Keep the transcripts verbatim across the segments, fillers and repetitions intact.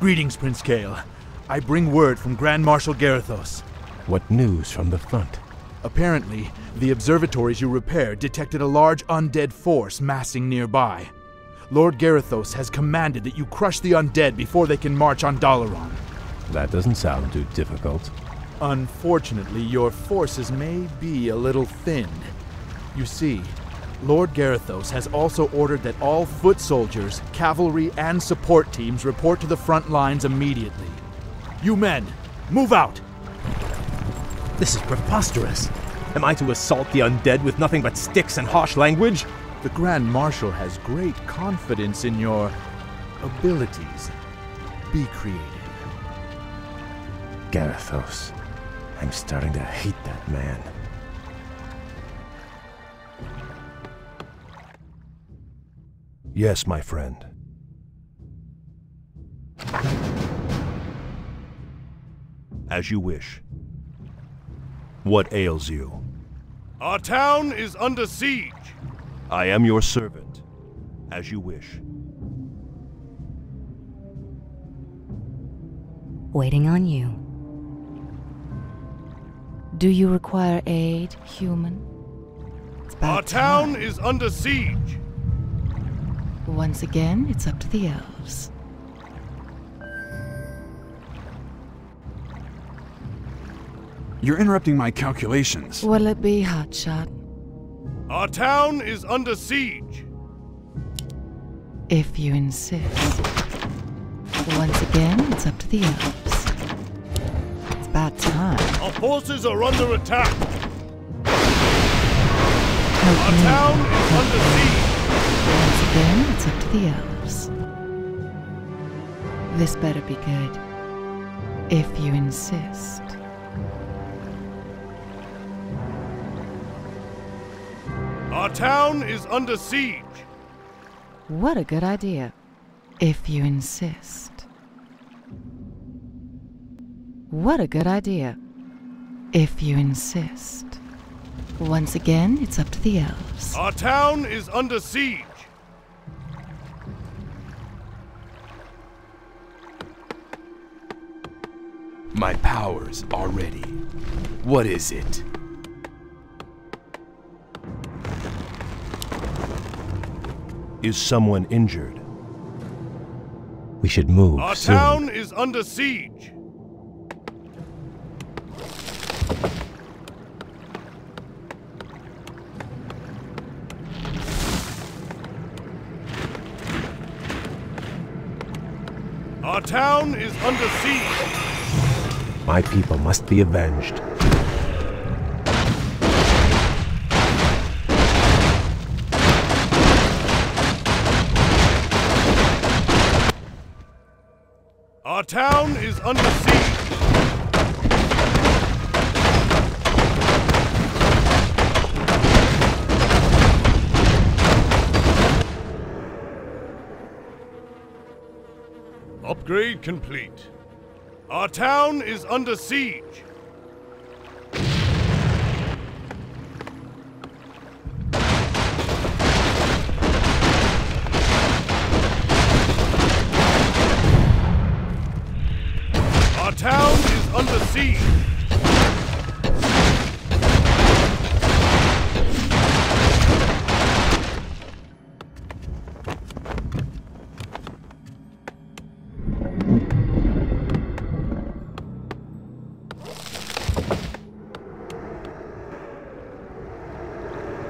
Greetings, Prince Kael. I bring word from Grand Marshal Garithos. What news from the front? Apparently, the observatories you repaired detected a large undead force massing nearby. Lord Garithos has commanded that you crush the undead before they can march on Dalaran. That doesn't sound too difficult. Unfortunately, your forces may be a little thin. You see, Lord Garithos has also ordered that all foot soldiers, cavalry, and support teams report to the front lines immediately. You men, move out! This is preposterous. Am I to assault the undead with nothing but sticks and harsh language? The Grand Marshal has great confidence in your abilities. Be creative. Garithos. I'm starting to hate that man. Yes, my friend. As you wish. What ails you? Our town is under siege. I am your servant, as you wish. Waiting on you. Do you require aid, human? Our town time. is under siege. Once again, it's up to the elves. You're interrupting my calculations. Will it be, Hotshot? Our town is under siege. If you insist. Once again, it's up to the elves. It's about time. Our forces are under attack. Okay. Our town is under siege. Once again, it's up to the elves. This better be good. If you insist. Our town is under siege. What a good idea. If you insist. What a good idea. If you insist. Once again, it's up to the elves. Our town is under siege. My powers are ready. What is it? Is someone injured? We should move. Our soon. town is under siege. Our town is under siege. My people must be avenged. Our town is under siege! Upgrade complete. Our town is under siege!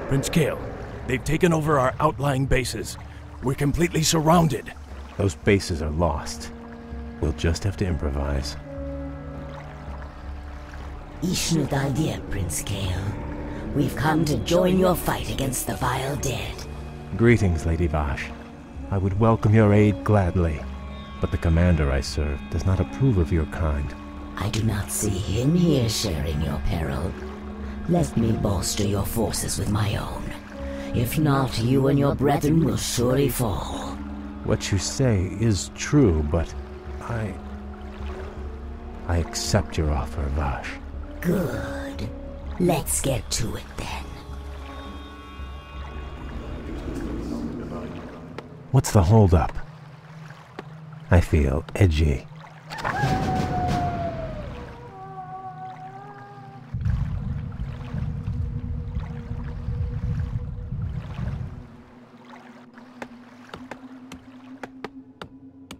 Prince Kael, they've taken over our outlying bases. We're completely surrounded. Those bases are lost. We'll just have to improvise. Ishnud Aldir, Prince Kael. We've come to join your fight against the vile dead. Greetings, Lady Vashj. I would welcome your aid gladly, but the commander I serve does not approve of your kind. I do not see him here sharing your peril. Let me bolster your forces with my own. If not, you and your brethren will surely fall. What you say is true, but I... I accept your offer, Vashj. Good. Let's get to it, then. What's the holdup? I feel edgy.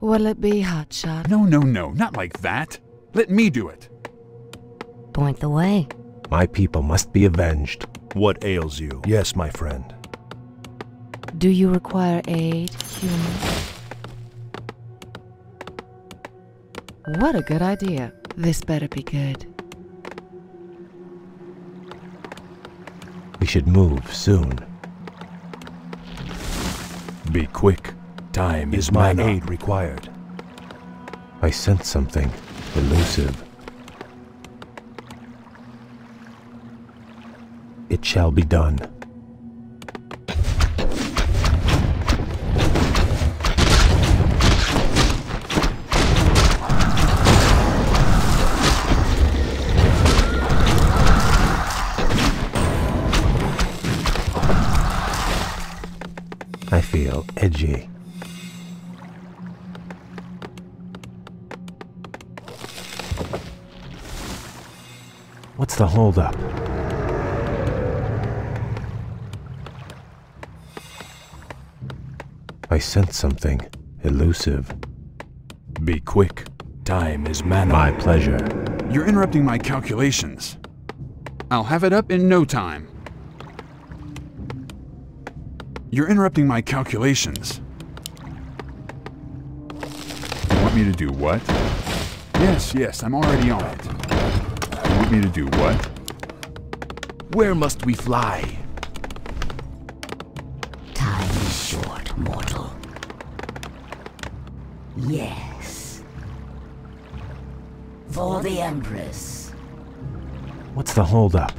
Will it be, Hotshot? No, no, no, not like that. Let me do it. Point the way. My people must be avenged. What ails you? Yes, my friend. Do you require aid, human? What a good idea. This better be good. We should move soon. Be quick. Time is my aid required. I sense something elusive. It shall be done. I feel edgy. What's the holdup? I sense something elusive. Be quick. Time is mana. My pleasure. You're interrupting my calculations. I'll have it up in no time. You're interrupting my calculations. You want me to do what? Yes, yes, I'm already on it. You want me to do what? Where must we fly? Time is short, mortal. Yes. For the Empress. What's the holdup?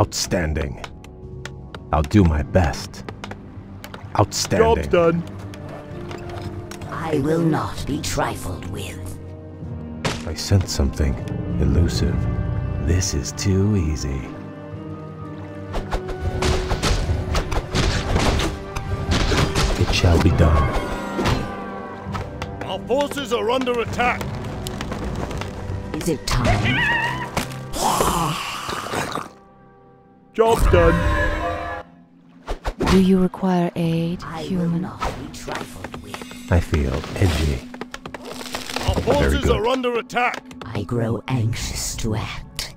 Outstanding. I'll do my best. Outstanding. Job done. I will not be trifled with. I sense something elusive. This is too easy. It shall be done. Our forces are under attack. Is it time? Job done. Do you require aid, human? I feel edgy. Our forces are under attack! I grow anxious to act.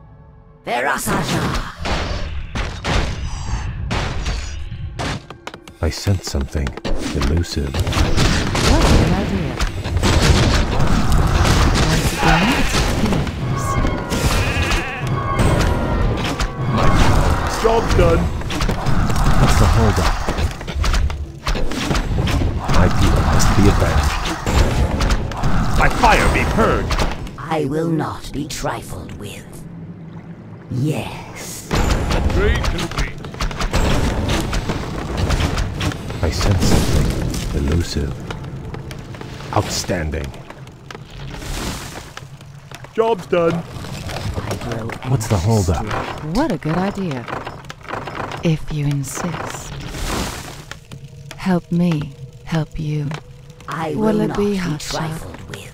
I sense something elusive. What a good idea. Once again, it's job done. What's the holdup? My people must be avenged. By fire be purged. I will not be trifled with. Yes. Great complete. I sense something elusive. Outstanding. Job's done. What's the holdup? What a good idea. If you insist. Help me, help you. I will, will not be, be trifled with.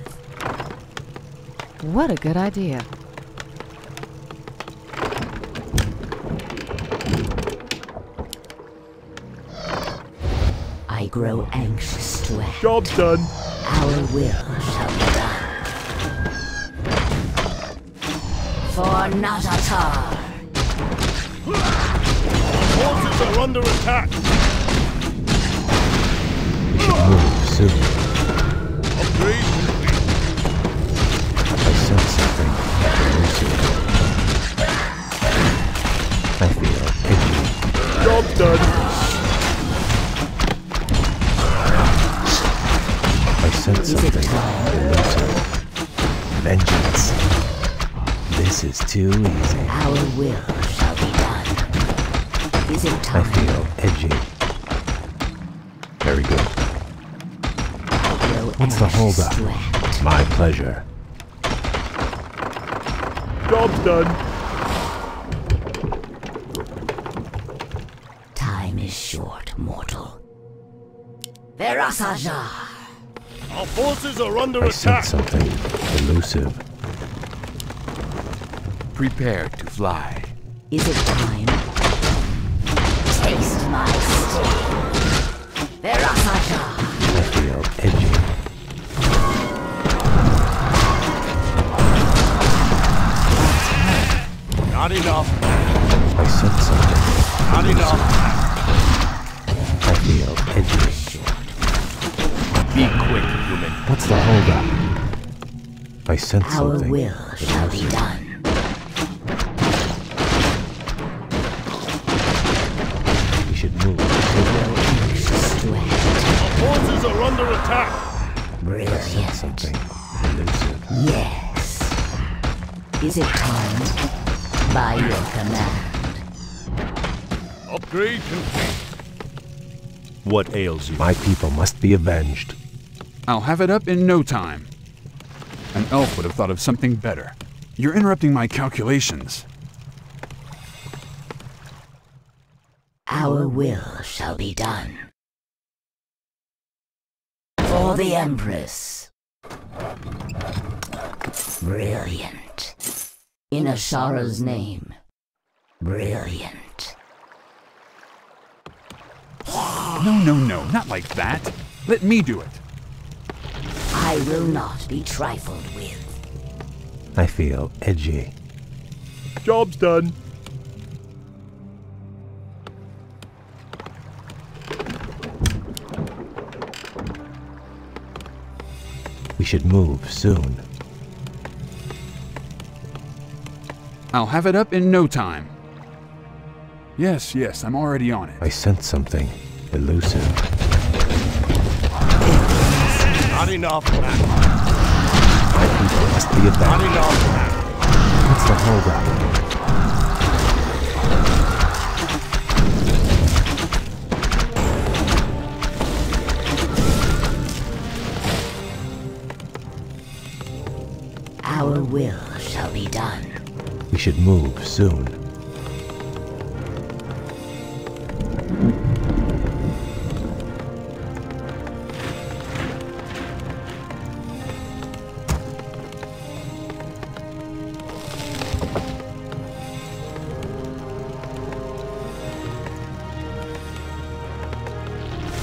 What a good idea. I grow anxious to act. Job's done. Our will shall be done. For Nazjatar. Forces are under attack! We should move soon. Upgrade complete. I sense something elusive. I feel itchy. Job done! I sense something elusive. Vengeance. This is too easy. Our will shall be done. I feel edgy. Very good. I grow What's the holdup? My pleasure. Job's done. Time is short, mortal. Verasajar. Our forces are under I attack. Sense something elusive. Prepare to fly. Is it time? Taste my sting. Verasajar. I feel edgy. Not enough. I said something. Not enough. I feel edgy. Be quick, human. What's the holdup? I sense something. Our will shall be done. We should move. Our forces are under attack. Brilliant. I sense something. Yes. Is it time? By your command. Upgrade complete. What ails you? My people must be avenged. I'll have it up in no time. An elf would have thought of something better. You're interrupting my calculations. Our will shall be done. For the Empress. Brilliant. In Azshara's name. Brilliant. No, no, no, not like that. Let me do it. I will not be trifled with. I feel edgy. Job's done. We should move soon. I'll have it up in no time. Yes, yes, I'm already on it. I sense something elusive. Not enough. My people must be abandoned. Not enough. What's the holdup? Our will shall be done. We should move soon.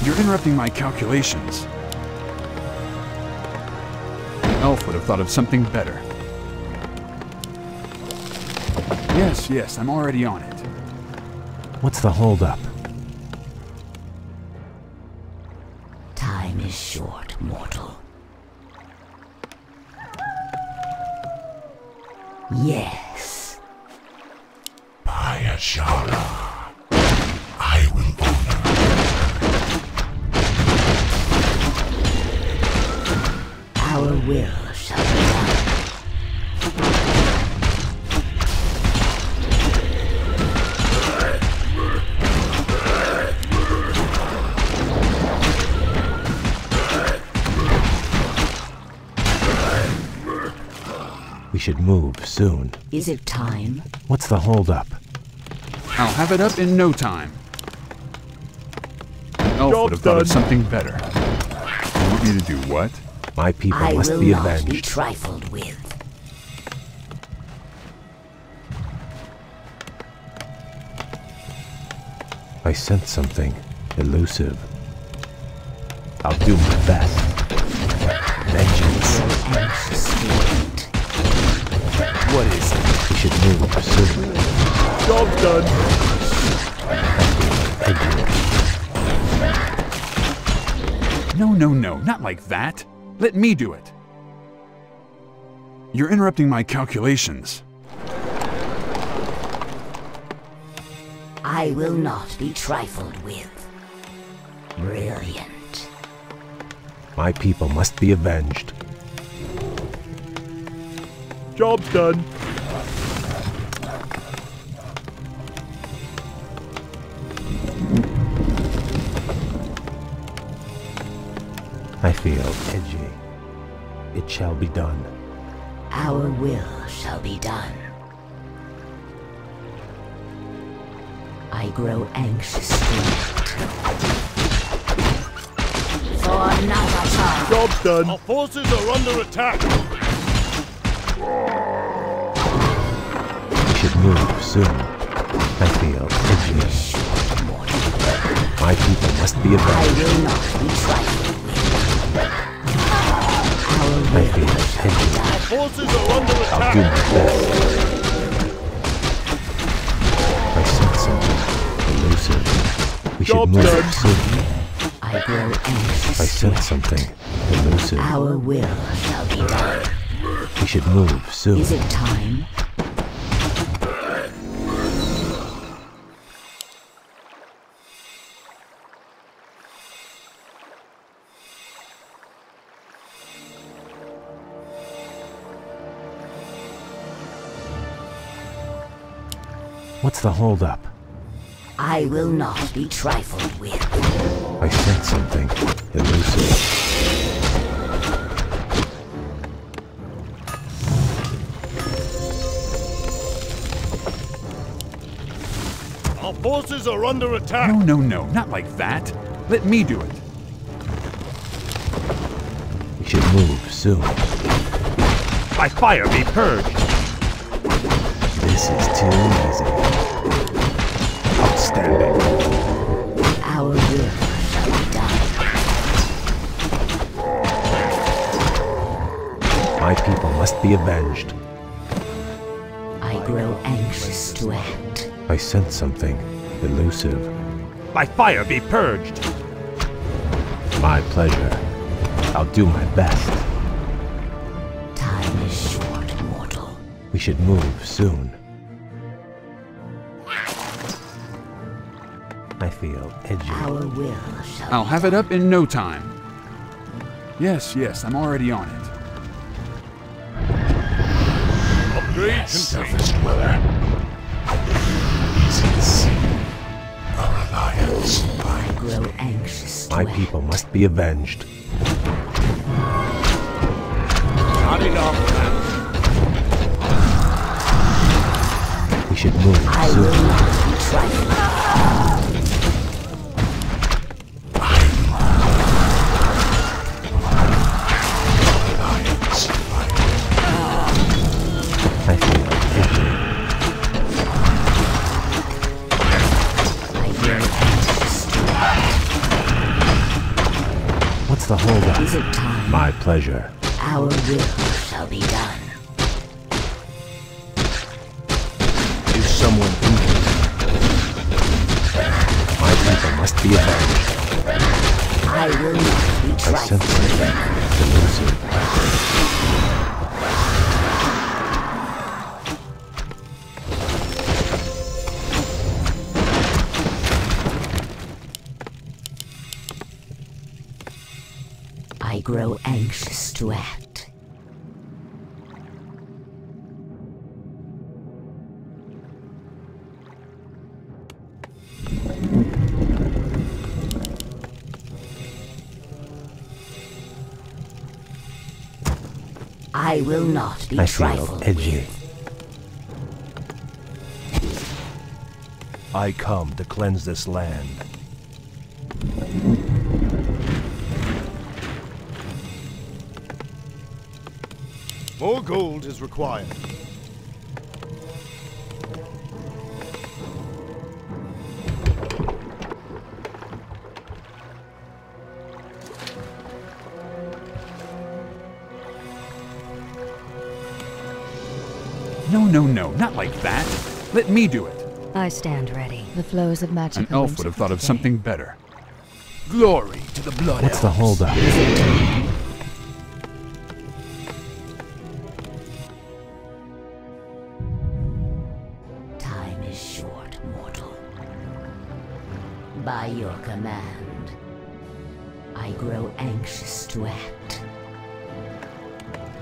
You're interrupting my calculations. An elf would have thought of something better. Yes, yes, I'm already on it. What's the holdup? Time is short, mortal. Yes. By Azshara, I will honor. Our will shall be done. Should move soon. Is it time? What's the holdup? I'll have it up in no time. An elf would have thought of something better. You want me to do what? My people I must be avenged. I will not be trifled with. I sense something elusive. I'll do my best. Vengeance. What is it? We should move soon. Job done. No, no, no, not like that. Let me do it. You're interrupting my calculations. I will not be trifled with. Brilliant. My people must be avenged. Job's done. I feel edgy, it shall be done. Our will shall be done. I grow anxious. For Nazjatar. Job done. Our forces are under attack. We should move soon. I feel edgy. My people must be advised. I will not be trifled with. I feel edgy. Our forces are under attack. I'll do my best. I sense something elusive. We should move soon. I grow anxious. I sense something elusive. Our will shall be done. We should move soon. Is it time? What's the holdup? I will not be trifled with. I sense something elusive. Our forces are under attack. No, no, no, not like that. Let me do it. We should move soon. By fire be purged. This is too easy. Outstanding. Our will shall be done. My people must be avenged. I grow anxious to act. I sense something elusive. By fire be purged. My pleasure. I'll do my best. Time is short, mortal. We should move soon. I feel edgy. Our will shall I'll have it up in no time. Yes, yes, I'm already on it. Upgrade complete. Easy to see. Our alliance binds me. Anxious My act. people must be avenged. Not enough. We should move I soon. Will not be The hold up. Is it time? My pleasure. Our will shall be done. Is someone injured? My people must be avenged. I will not be tried. I sense grow anxious to act. I will not be I trifled edgy. With. I come to cleanse this land. More gold is required. No, no, no, not like that. Let me do it. I stand ready. The flows of magic. An elf would have thought of today. something better. Glory to the blood. What's elves. the holdup? By your command, I grow anxious to act.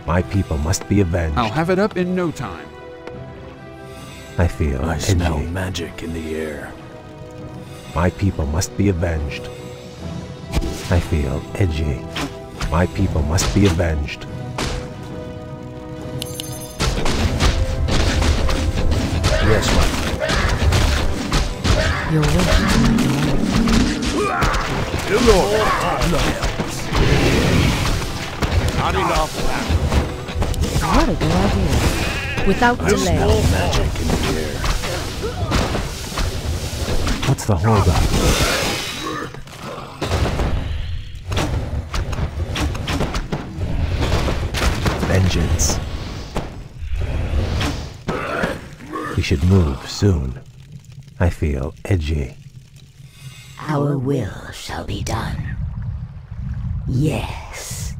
My people must be avenged. I'll have it up in no time. I feel I edgy. smell magic in the air. My people must be avenged. I feel edgy. My people must be avenged. Yes, my Your will. Lord, not enough. What a good idea. Without I delay. Smell magic in the air. What's the holdup? Vengeance. We should move soon. I feel edgy. Our will shall be done. Yes.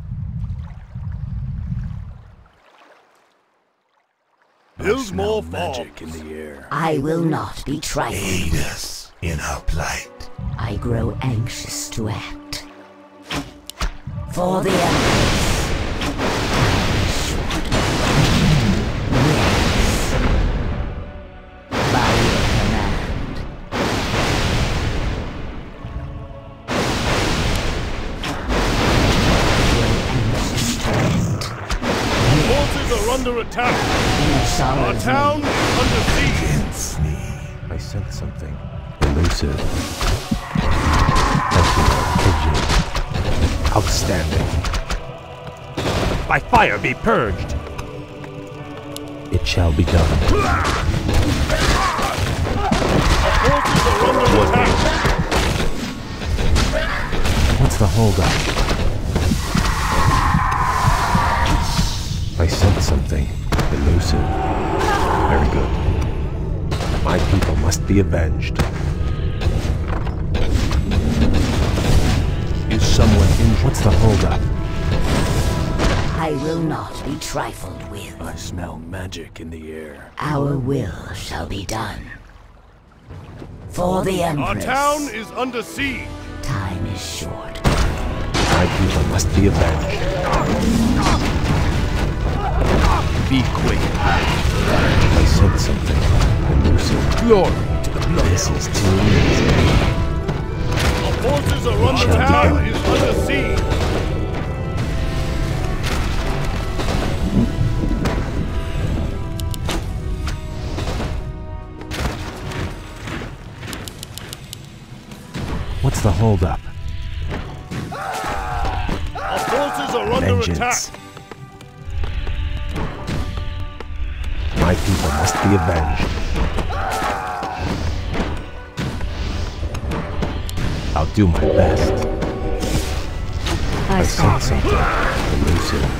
Build more magic in the air. I will not be trifled. Aid us in our plight. I grow anxious to act. For the earth. Attack. Our town is under siege. I sense something elusive. Excellent. Outstanding. By fire be purged. It shall be done. Our forces are under attack. What's the holdup? I sense something elusive. Very good. My people must be avenged. Is someone injured? What's the holdup? I will not be trifled with. I smell magic in the air. Our will shall be done. For the Empress. Our town is under siege. Time is short. My people must be avenged. Be quick. I said something. Elusive. Glory to the blood. This is too easy. Our forces are on the town is under siege. What's the holdup? Our forces are under Vengeance. attack. My people must be avenged. I'll do my best. I, I sense something elusive.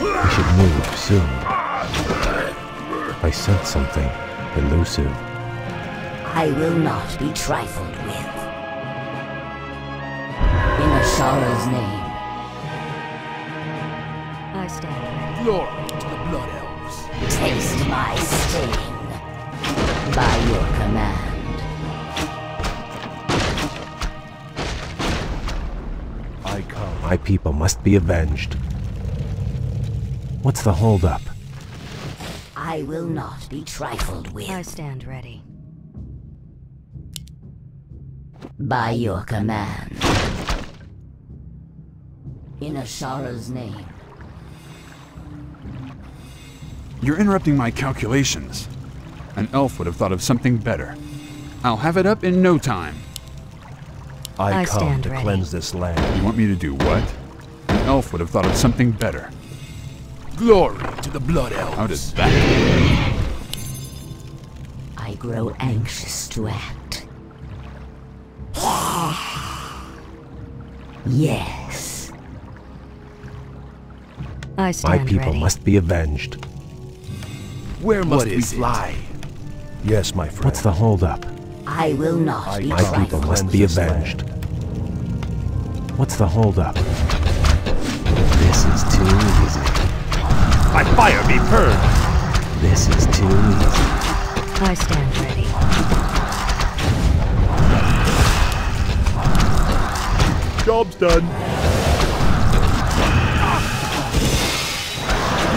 We should move soon. I sense something elusive. I will not be trifled with. In Azshara's name. Glory to the blood elves. Taste my sting. By your command. I come. My people must be avenged. What's the holdup? I will not be trifled with. I stand ready. By your command. In Azshara's name. You're interrupting my calculations. An elf would have thought of something better. I'll have it up in no time. I, I come to ready. cleanse this land. You want me to do what? An elf would have thought of something better. Glory to the blood elves. How does that? I grow anxious to act. Yes. I stand My people ready. must be avenged. Where must we fly? Yes, my friend. What's the holdup? I will not I be My trifled. people must be avenged. What's the holdup? This is too easy. By fire be purged! This is too easy. I stand ready. Job's done.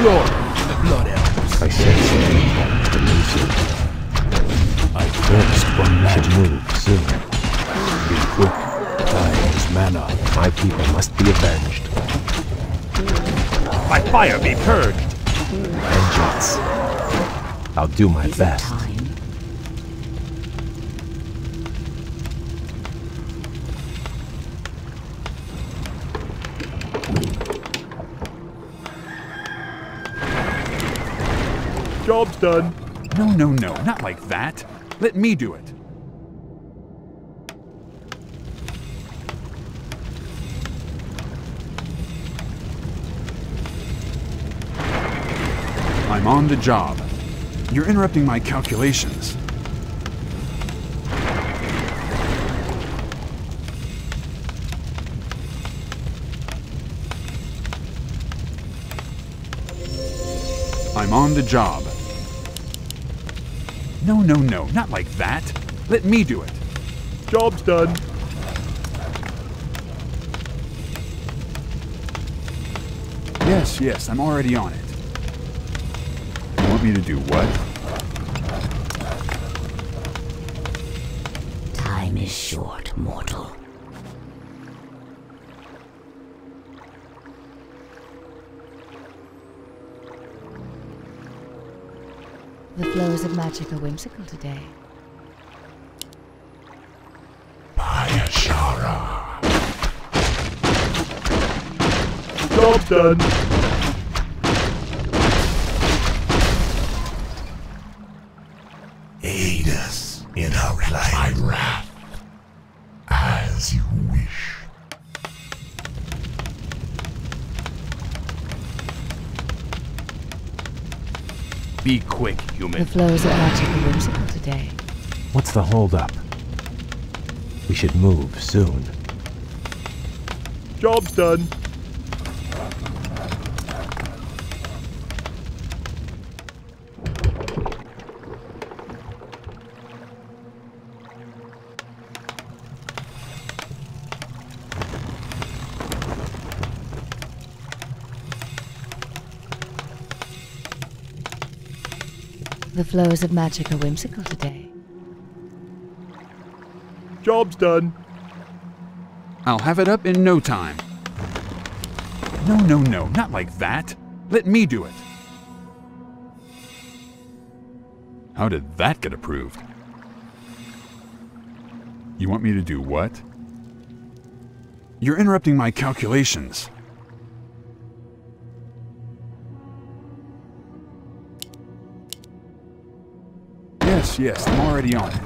Glory, the blood elf. I sense something elusive. I first one should move soon. Be quick. By his manner, my people must be avenged. By fire be purged. Vengeance. I'll do my best. Job's done. No, no, no, not like that. Let me do it. I'm on the job. You're interrupting my calculations. I'm on the job. No, no, no, not like that. Let me do it. Job's done. Yes, yes, I'm already on it. You want me to do what? Time is short, mortal. The flows of magic are whimsical today. By Azshara. Job done. Aid us in our light wrath, as you wish. Be quick, human. The flows are magically whimsical today. What's the holdup? We should move soon. Job's done. The flows of magic are whimsical today. Job's done. I'll have it up in no time. No, no, no, not like that. Let me do it. How did that get approved? You want me to do what? You're interrupting my calculations. Yes, yes, I'm already on it.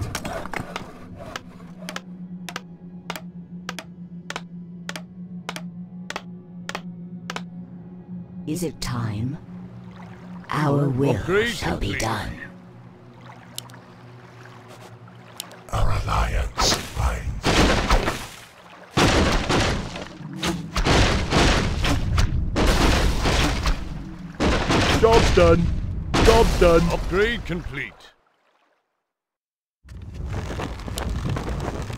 Is it time? Our will okay, shall be done. Our alliance finds. Job's done. Job's done. Upgrade complete.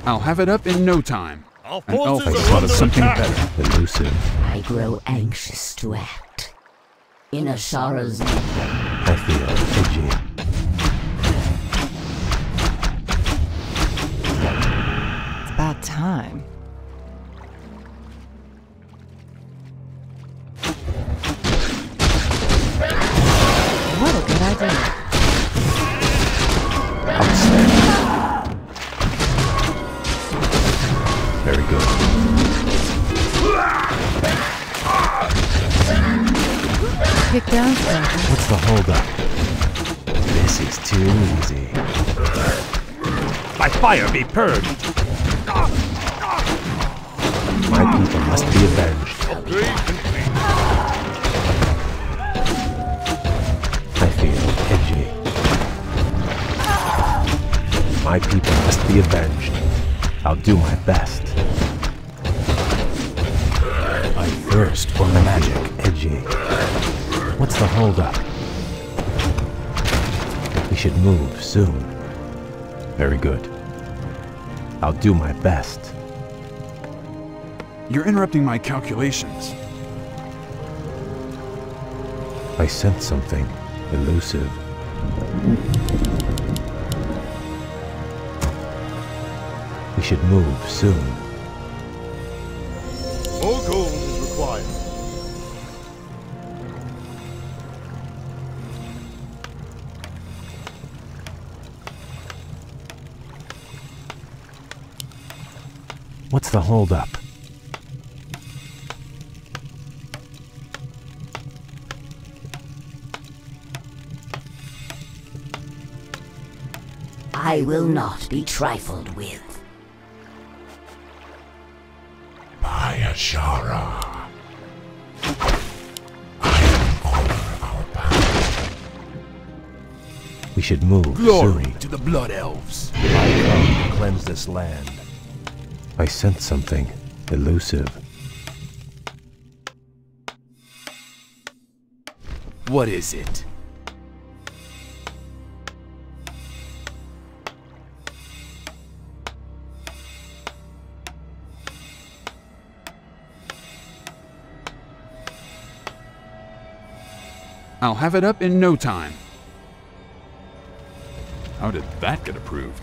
I'll have it up in no time. An elf has taught us something better than elusive. I grow anxious to act. In Azshara's name. I feel fidgety. It's about time. What a good idea. Outstanding. Very good. Get down, sir. What's the holdup? This is too easy. By fire be purged. My people must be avenged. I feel edgy. My people must be avenged. I'll do my best. I thirst for magic, edgy. What's the holdup? We should move soon. Very good. I'll do my best. You're interrupting my calculations. I sense something elusive. We should move soon. What's the holdup? I will not be trifled with. By Azshara, I honor our path. We should move. Glory soon to the blood elves. I come to cleanse this land. I sense something elusive. What is it? I'll have it up in no time. How did that get approved?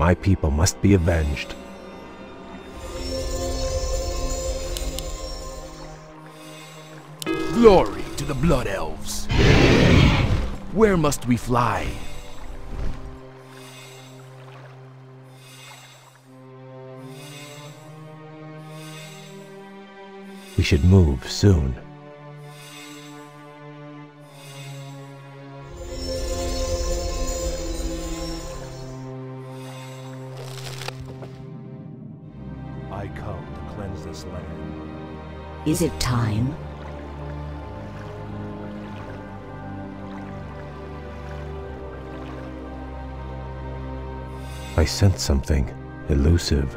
My people must be avenged. Glory to the blood elves. Where must we fly? We should move soon. I come to cleanse this land. Is it time? I sense something elusive.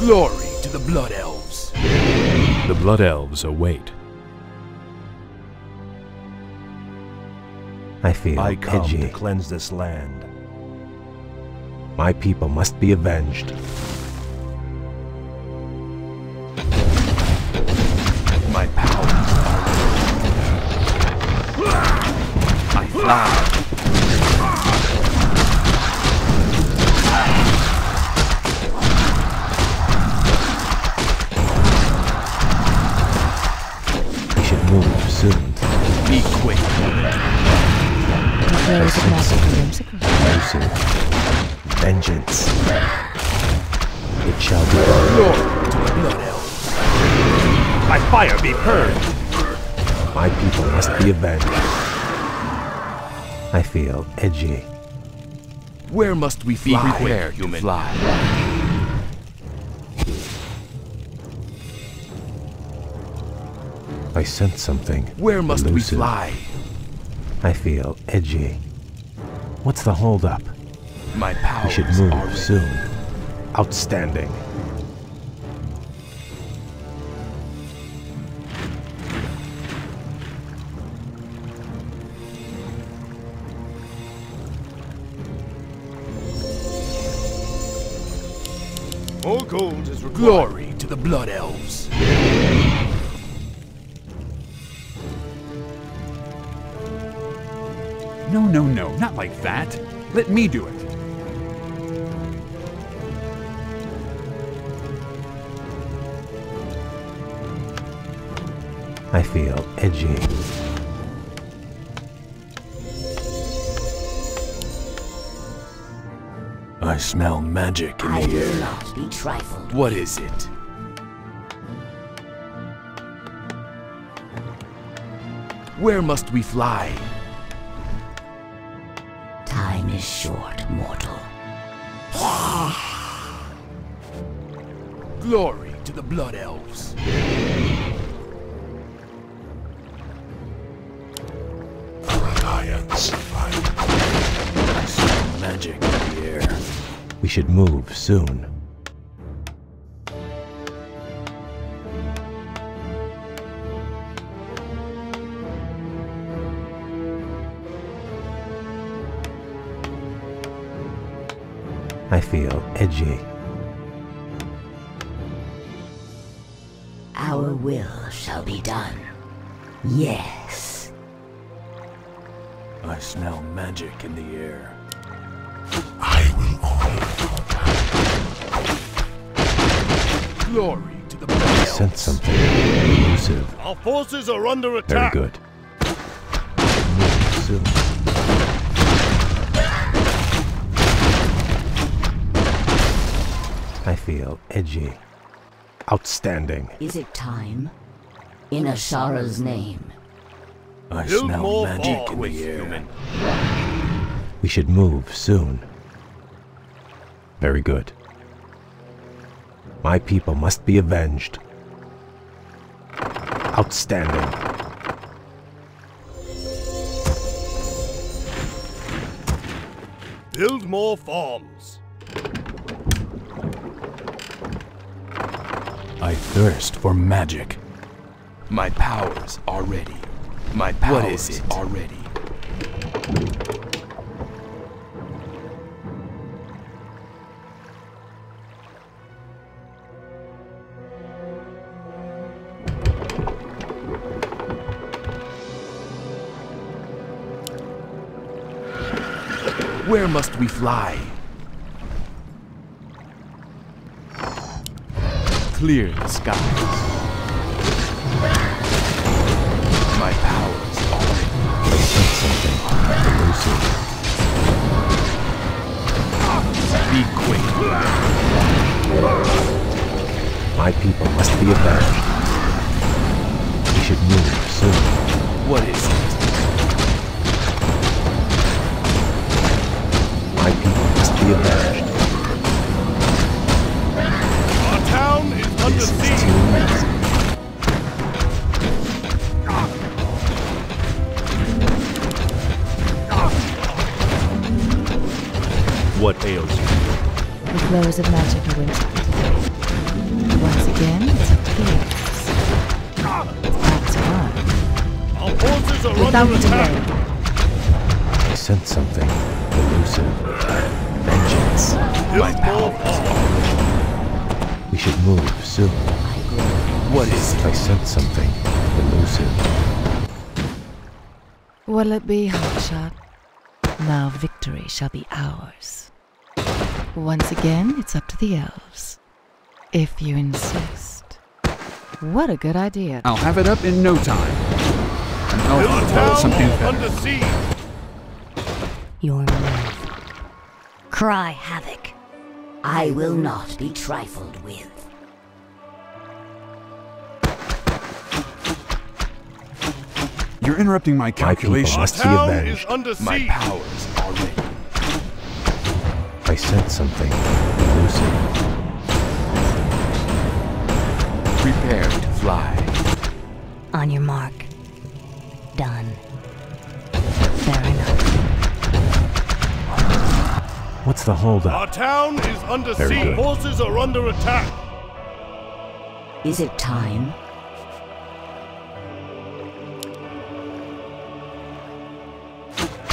Glory to the blood elves. The blood elves await. I feel I come edgy. to cleanse this land. My people must be avenged. My power. I fly. Be quick. There is a massacre. Vengeance. It shall be. Glory to the blood elves. By fire be purged. My people must be avenged. I feel edgy. Where must we fly? Be beware, human. Fly. I sense something. Where must elusive. we fly? I feel edgy. What's the holdup? My powers. We should move are soon. Outstanding. All gold is required. Glory to the blood elves. No, no, no, not like that. Let me do it. I feel edgy. I smell magic in the air. I will not be trifled. What is it? Where must we fly? Time is short, mortal. Glory to the blood elves. Reliance. I smell magic in the air. We should move soon. I feel edgy. Our will shall be done. Yes. I smell magic in the air. I will honor. Glory to the blood elves. I sense something. Silver. Our forces are under attack. Very good. Silver. I feel edgy. Outstanding. Is it time? In Azshara's name. I Build smell magic in the air. Human. We should move soon. Very good. My people must be avenged. Outstanding. Build more farms. I thirst for magic. My powers are ready. My powers what is it? are ready. Where must we fly? Clear the skies. My powers are ready. Something elusive. Be quick. My people must be avenged. We should move soon. What is it? My people must be avenged. Our town is under siege. What ails you? The flowers of magic are wintered. Once again, it's a chaos. That's fine. Our forces are under attack. I sense something. Elusive. Vengeance. My powers are. We should move soon. What is it? I sense something. Elusive. Will it be, Hotshot? Now victory shall be ours. Once again, it's up to the elves. If you insist. What a good idea. I'll have it up in no time. And I'll build something better. Your mouth. Cry havoc. I will not be trifled with. You're interrupting my calculations. My, is under siege. My powers are ready. I sense something elusive. Prepare to fly. On your mark. Done. Fair enough. What's the holdup? Our town is under siege. Forces are under attack. Is it time?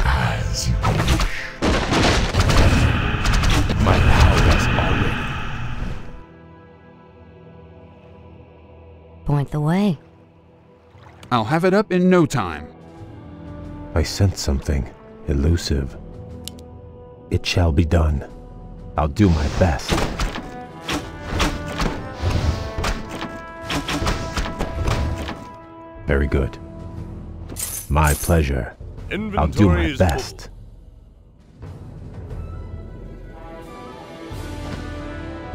As you wish. My powers are ready. Point the way. I'll have it up in no time. I sense something elusive. It shall be done. I'll do my best. Very good. My pleasure. Inventory I'll do my best. Full.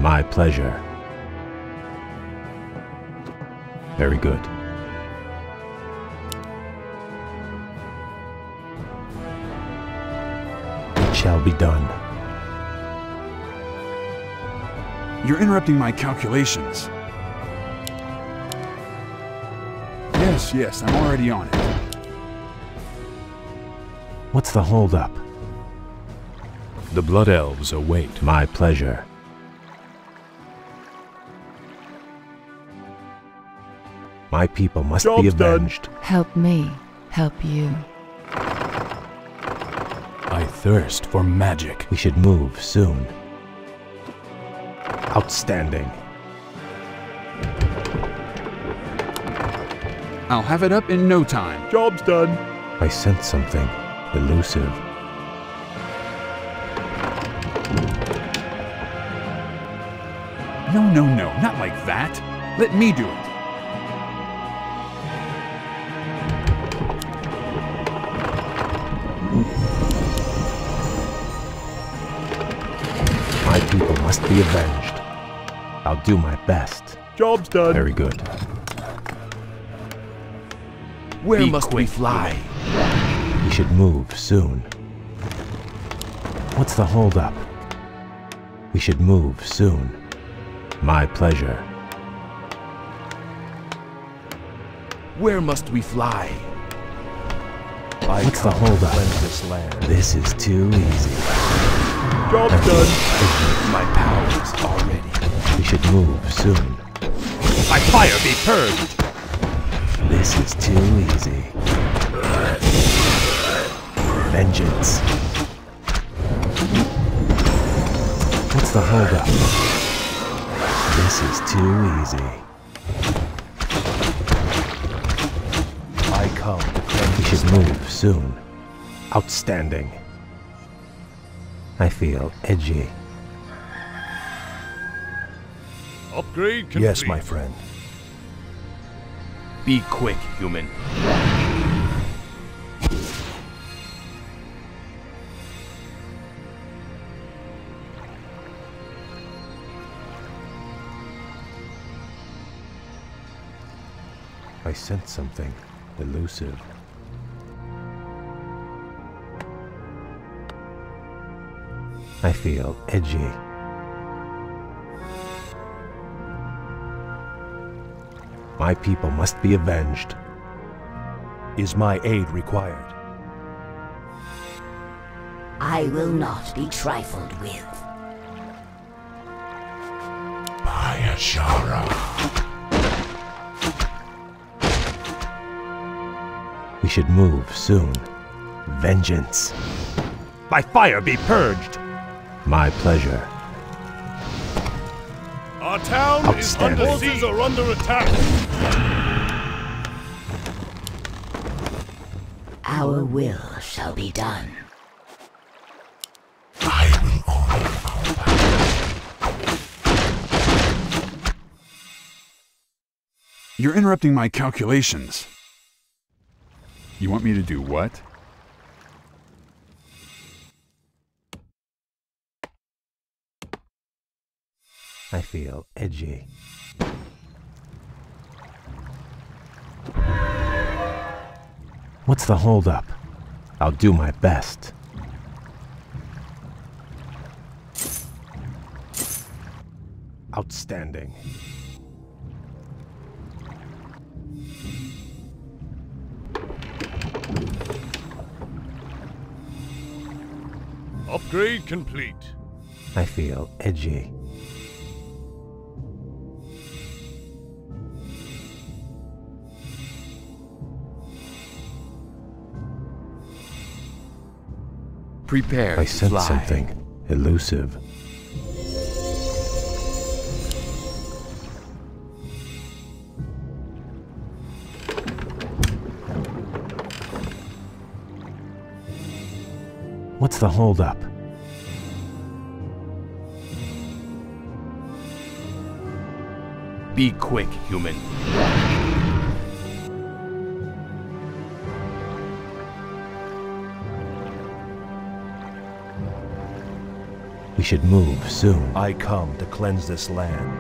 My pleasure. Very good. Shall be done. You're interrupting my calculations. Yes, yes, I'm already on it. What's the holdup? The Blood Elves await. My pleasure. My people must Job's be avenged. Done. Help me, help you. I thirst for magic. We should move soon. Outstanding. I'll have it up in no time. Job's done. I sense something elusive. No, no, no, not like that. Let me do it. must be avenged. I'll do my best. Job's done. Very good. Where be must we fly? We should move soon. What's the holdup? We should move soon. My pleasure. Where must we fly? I What's the holdup? This, this is too easy. Job done. Is my power is already. We should move soon. My fire be purged. This is too easy. Vengeance. What's the holdup? This is too easy. We should move soon. Outstanding. I feel edgy. Upgrade complete. Yes, my friend. Be quick, human. I sense something elusive. I feel edgy. My people must be avenged. Is my aid required? I will not be trifled with. By Azshara. We should move soon. Vengeance. By fire be purged. My pleasure. Our town is under siege or under attack. Our will shall be done. I will honor our power. You're interrupting my calculations. You want me to do what? I feel edgy. What's the holdup? I'll do my best. Outstanding. Upgrade complete. I feel edgy. Prepare. I sense fly. Something elusive. What's the holdup? Be quick, human. We should move soon. I come to cleanse this land.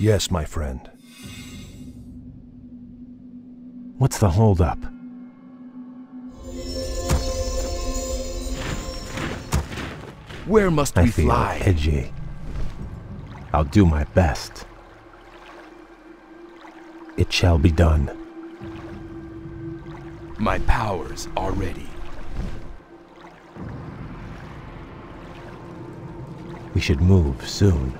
Yes, my friend. What's the holdup? Where must we fly? I feel edgy. I'll do my best. It shall be done. My powers are ready. We should move soon.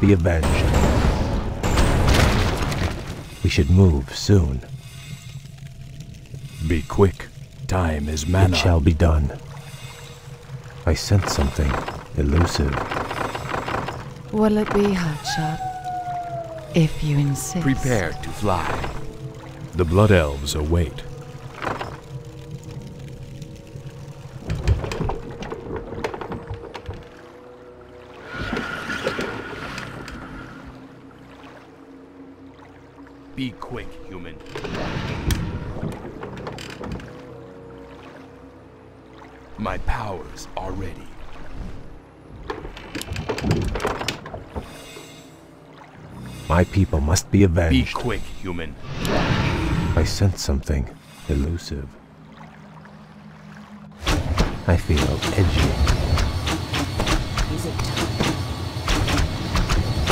Be avenged. We should move soon. Be quick. Time is mana. It shall be done. I sense something elusive. Will it be, Hotshot? If you insist. Prepare to fly. The Blood Elves await. Be quick, human. My powers are ready. My people must be avenged. Be quick, human. I sense something elusive. I feel edgy. Is it time?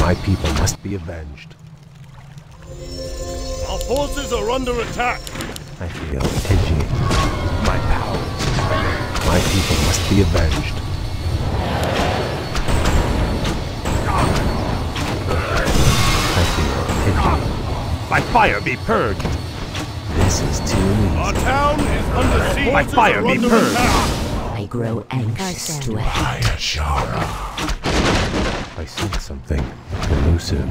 My people must be avenged. Our forces are under attack. I feel edgy. My powers are ready. My people must be avenged. By fire be purged. This is too easy. Our town is under siege. By fire be purged. I grow anxious to act. Azshara. I sense something elusive.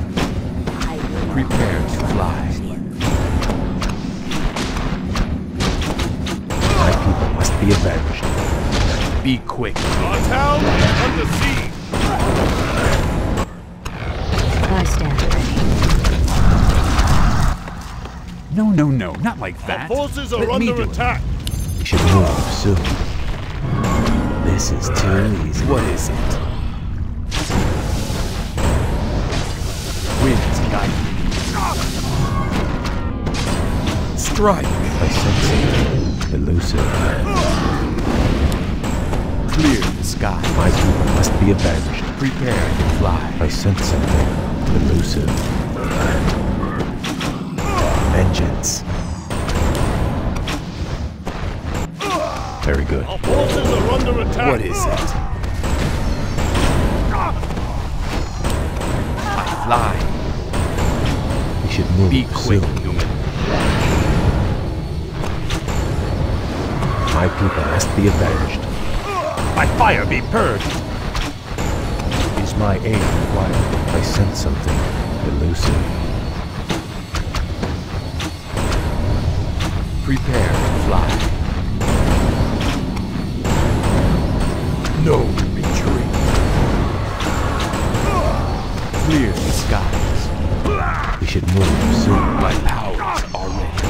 Prepare to fly. My people must be avenged. Be quick. Our town is under siege. I stand ready. No, no, no, not like that. Our forces are Let under attack. We should move soon. This is too easy. What is it? Winds guide me. Strike. I sense it. Elusive. Clear the sky. My people must be avenged. Prepare to fly. I sense something. Elusive. Vengeance. Very good. Our forces are under attack. What is it? I fly. We should move. Be quick, soon. Human. My people must be avenged. By fire be purged. Is my aid required? I sense something elusive. Prepare to fly. No retreat. Clear the skies. We should move soon. My powers are ready.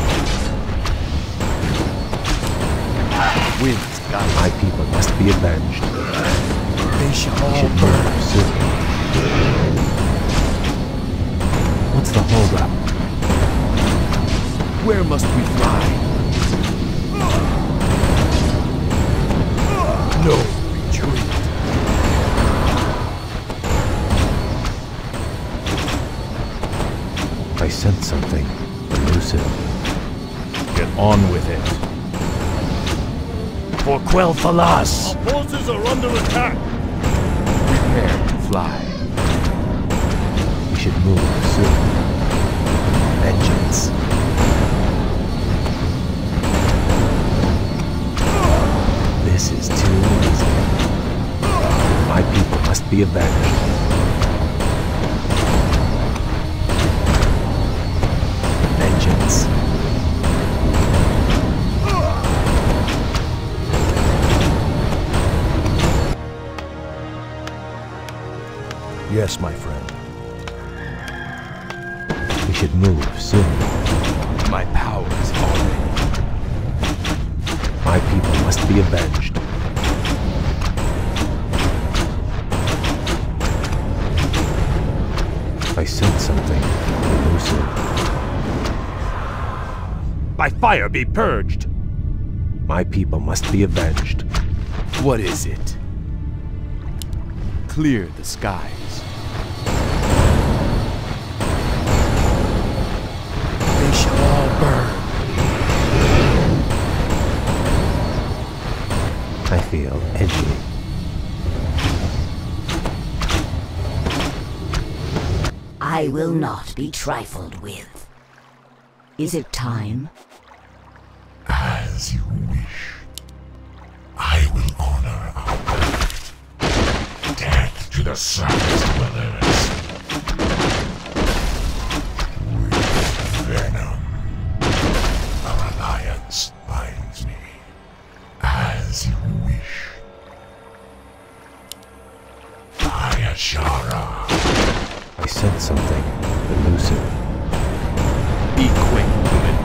Winds guide. My people must be avenged. They shall all should move soon. What's the holdup? Where must we fly? No retreat. I sense something elusive. Get on with it. For Quel'Thalas! Our forces are under attack. Prepare to fly. We should move soon. Vengeance. This is too easy. My people must be avenged. Vengeance. Yes, my friend. We should move soon. My powers are ready. My people must be avenged. I sense something elusive. By fire be purged! My people must be avenged. What is it? Clear the skies. They shall all burn. I feel edgy. I will not be trifled with. Is it time? As you wish. I will honor our oath. Death to the Sun's dwellers. Azshara. I sense something elusive. Be quick, woman.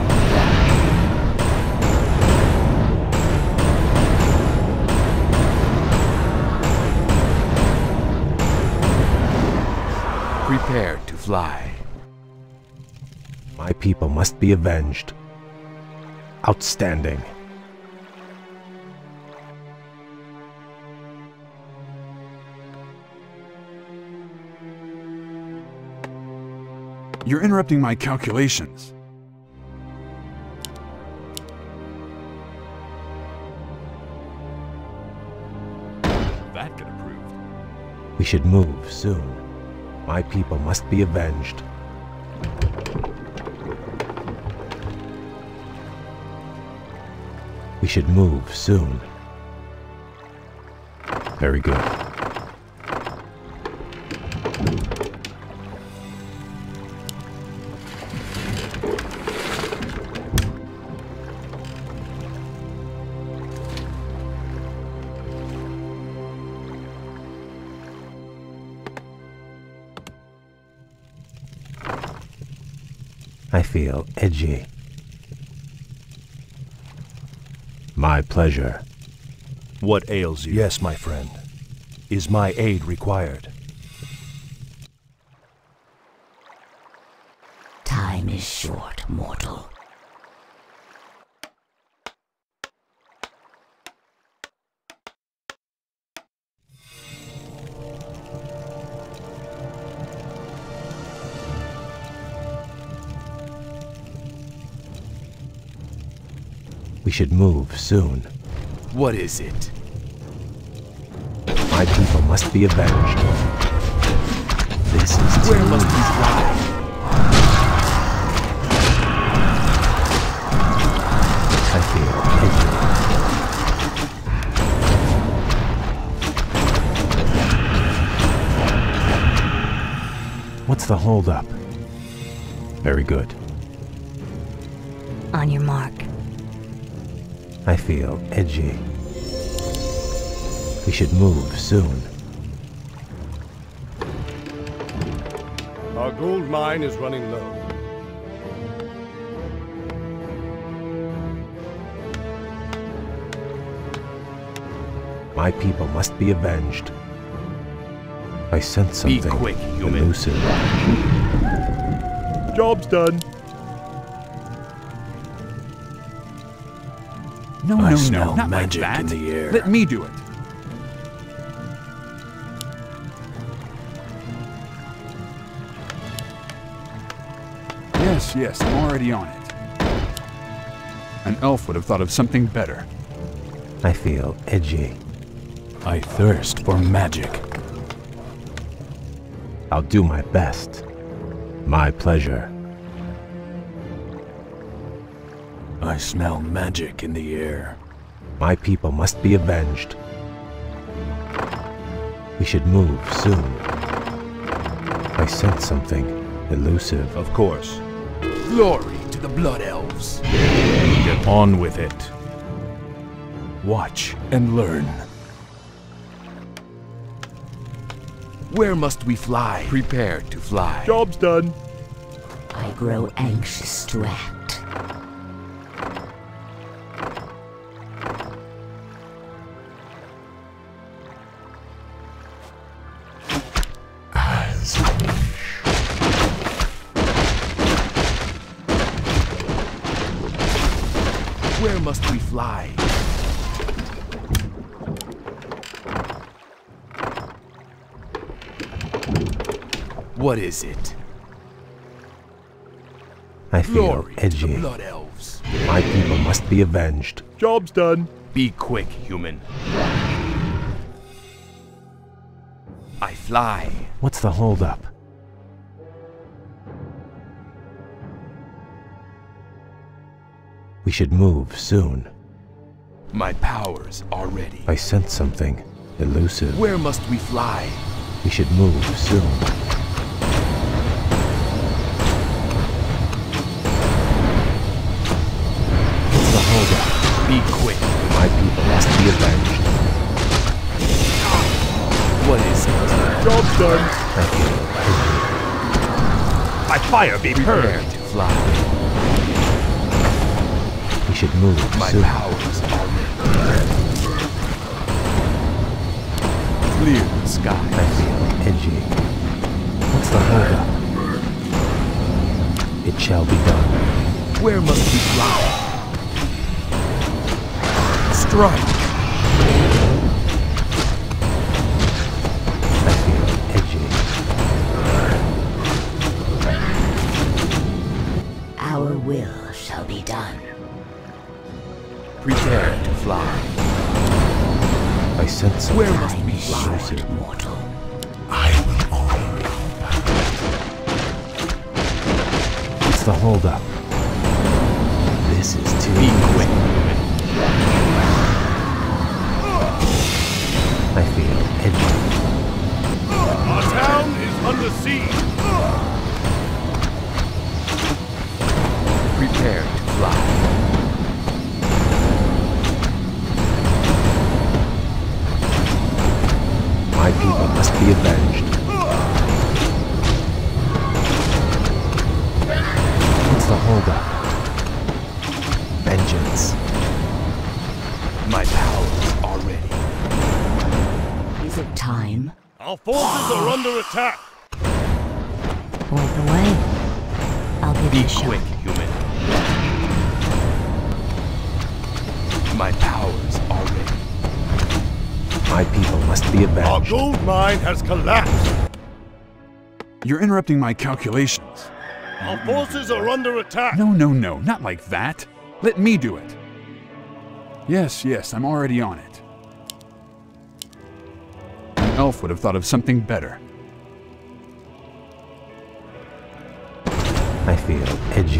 Prepare to fly. My people must be avenged. Outstanding. You're interrupting my calculations. That got approved. We should move soon. My people must be avenged. We should move soon. Very good. I feel edgy. My pleasure. What ails you? Yes, my friend. Is my aid required? Time is short, mortal. We should move soon. What is it? My people must be avenged. This is where must we fly? I feel ignorant. What's the holdup? Very good. On your mark. I feel edgy. We should move soon. Our gold mine is running low. My people must be avenged. I sense something be quick, human. Elusive. Job's done. No, I no, smell no, not magic like that. In the air. Let me do it. Yes, yes, I'm already on it. An elf would have thought of something better. I feel edgy. I thirst for magic. I'll do my best. My pleasure. I smell magic in the air. My people must be avenged. We should move soon. I sense something elusive. Of course. Glory to the blood elves. Get on with it. Watch and learn. Where must we fly? Prepare to fly. Job's done. I grow anxious to act. Where must we fly? What is it? I feel Glory edgy. To the blood elves. My people must be avenged. Job's done. Be quick, human. I fly. What's the holdup? We should move soon. My powers are ready. I sense something elusive. Where must we fly? We should move soon. What's the holdup? Be quick. My people must be avenged. What is it? Job done. My fire be heard. To fly. We should move. My soon. Powers are there. Clear the sky. I feel edgy. What's the holdup? It shall be done. Where must we fly? Strike. Will shall be done. Prepare to fly. I sense where must we fly, mortal. I will honor you. What's the holdup? This is too quick. I feel empty. Our town is under siege. Prepare to fly. My people must be avenged. What's the holdup? Vengeance. My powers are ready. Is it time? Our forces are under attack. Point the way. I'll give you a shot. Be quick, human. My powers are ready. My people must be avenged. Our gold mine has collapsed. You're interrupting my calculations. Our forces are under attack. No, no, no, not like that. Let me do it. Yes, yes, I'm already on it. An elf would have thought of something better. I feel edgy.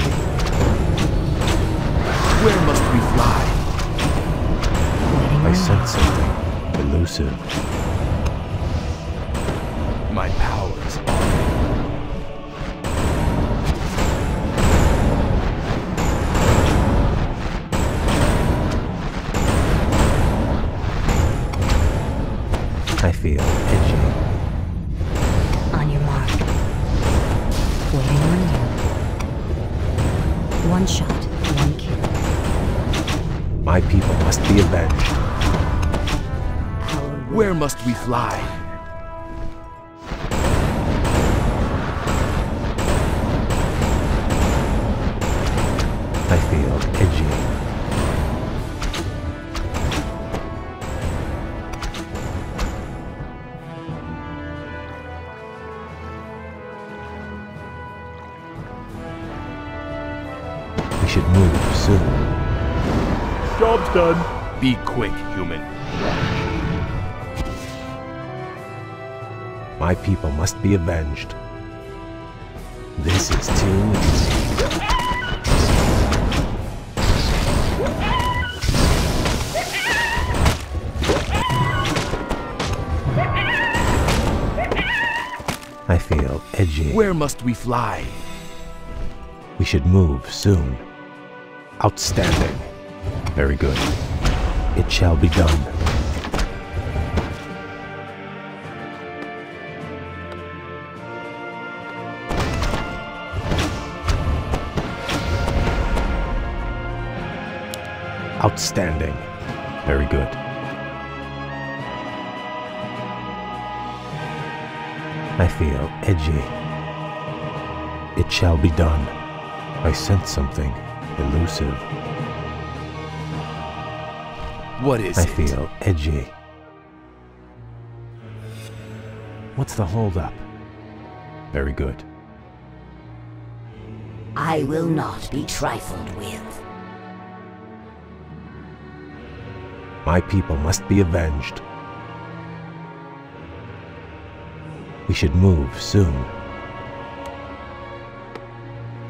Where must we fly? I sense something elusive. My powers are. I feel edgy. On your mark. Waiting on you. One shot, one kill. My people must be avenged. Where must we fly? I feel edgy. We should move soon. Job's done. Be quick, human. My people must be avenged. This is too easy. I feel edgy. Where must we fly? We should move soon. Outstanding. Very good. It shall be done. Outstanding. Very good. I feel edgy. It shall be done. I sense something elusive. What is it? I feel edgy. What's the holdup? Very good. I will not be trifled with. My people must be avenged. We should move soon.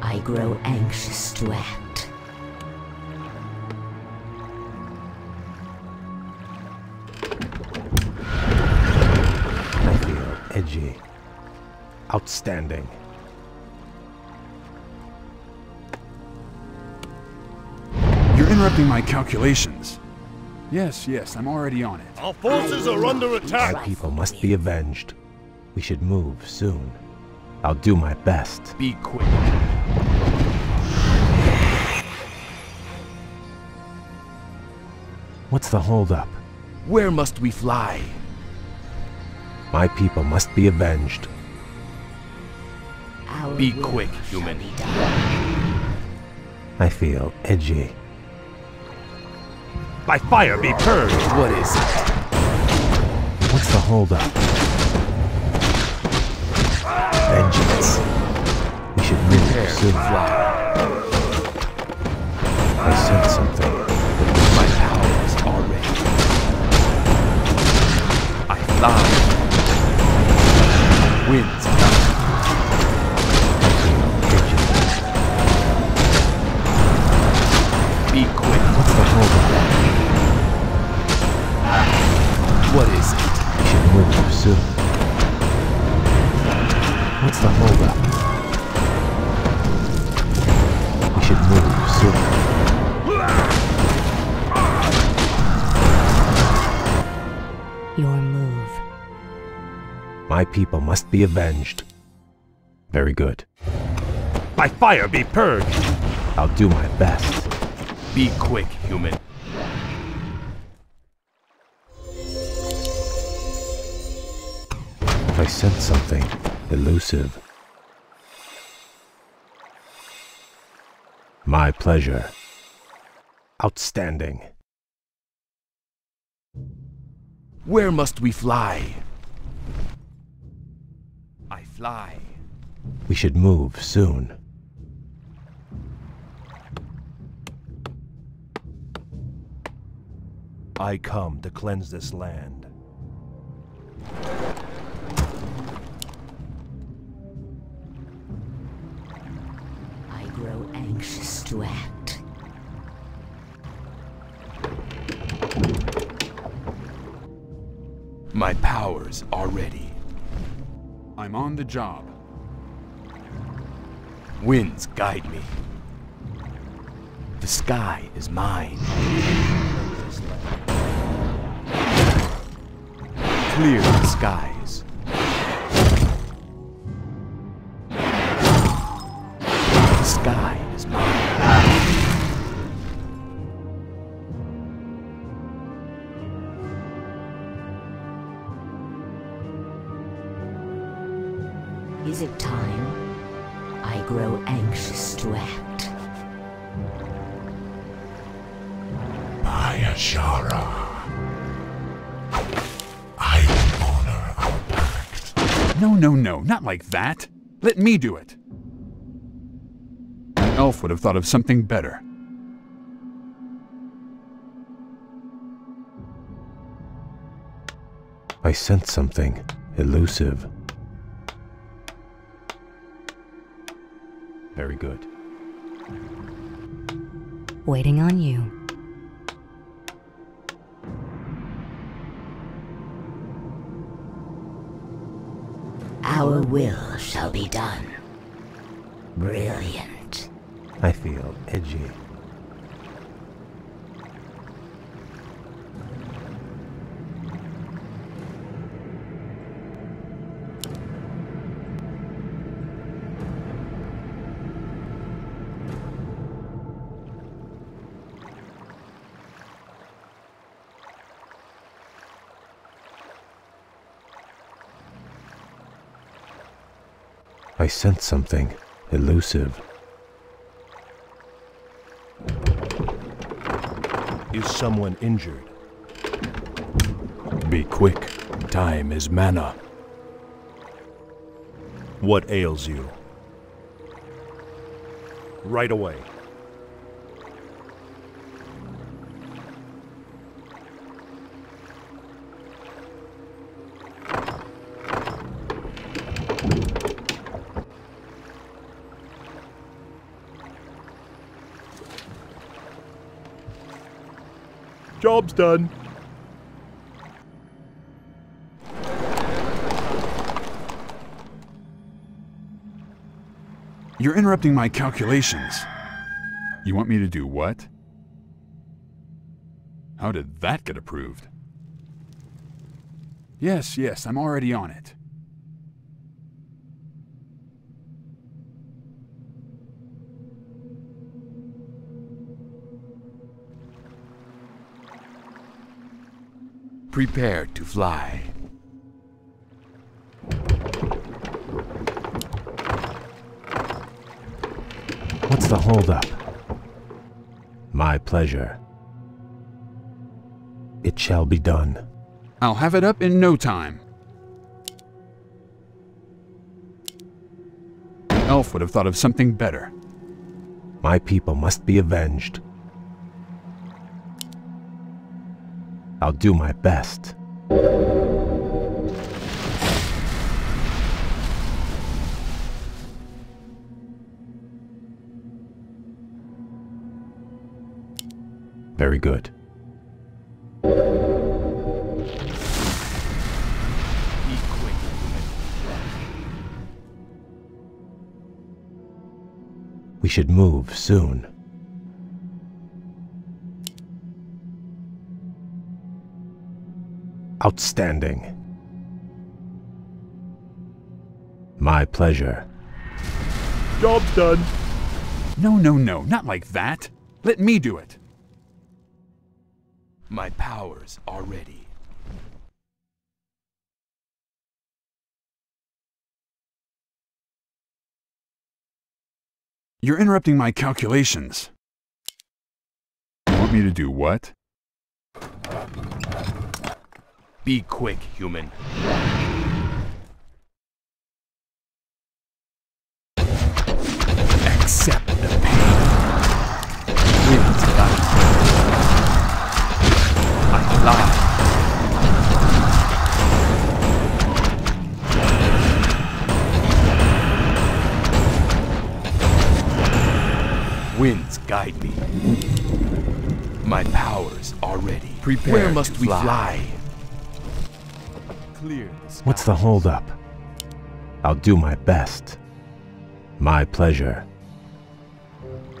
I grow anxious to act. I feel edgy. Outstanding. You're interrupting my calculations. Yes, yes, I'm already on it. Our forces are under attack. My people must be avenged. We should move soon. I'll do my best. Be quick. What's the holdup? Where must we fly? My people must be avenged. Our be quick, human. I feel edgy. By fire be purged! What is it? What's the holdup? Vengeance. We should move soon. Fly. I sense something. My power is already. I fly. Winds come. Be quick. What's the holdup? What is it? We should move soon. What's the holdup? We should move soon. Your move. My people must be avenged. Very good. By fire be purged. I'll do my best. Be quick, human. I sense something elusive. My pleasure. Outstanding. Where must we fly? I fly. We should move soon. I come to cleanse this land. I grow anxious to act. My powers are ready. I'm on the job. Winds guide me. The sky is mine. Clear the skies. The sky is mine. Is it time? I grow anxious to act. By Azshara. No, no, no, not like that. Let me do it. An elf would have thought of something better. I sense something elusive. Very good. Waiting on you. Our will shall be done. Brilliant. I feel edgy. I sense something elusive. Is someone injured? Be quick. Time is mana. What ails you? Right away. Job's done. You're interrupting my calculations. You want me to do what? How did that get approved? Yes, yes, I'm already on it. Prepare to fly. What's the holdup? My pleasure. It shall be done. I'll have it up in no time. An elf would have thought of something better. My people must be avenged. I'll do my best. Very good. We should move soon. Outstanding. My pleasure. Job's done. No, no, no, not like that. Let me do it. My powers are ready. You're interrupting my calculations. You want me to do what? Be quick, human. Accept the pain. Wins life. I fly. Winds guide me. My powers are ready. Prepare Where must we fly? fly? What's the holdup? I'll do my best. My pleasure.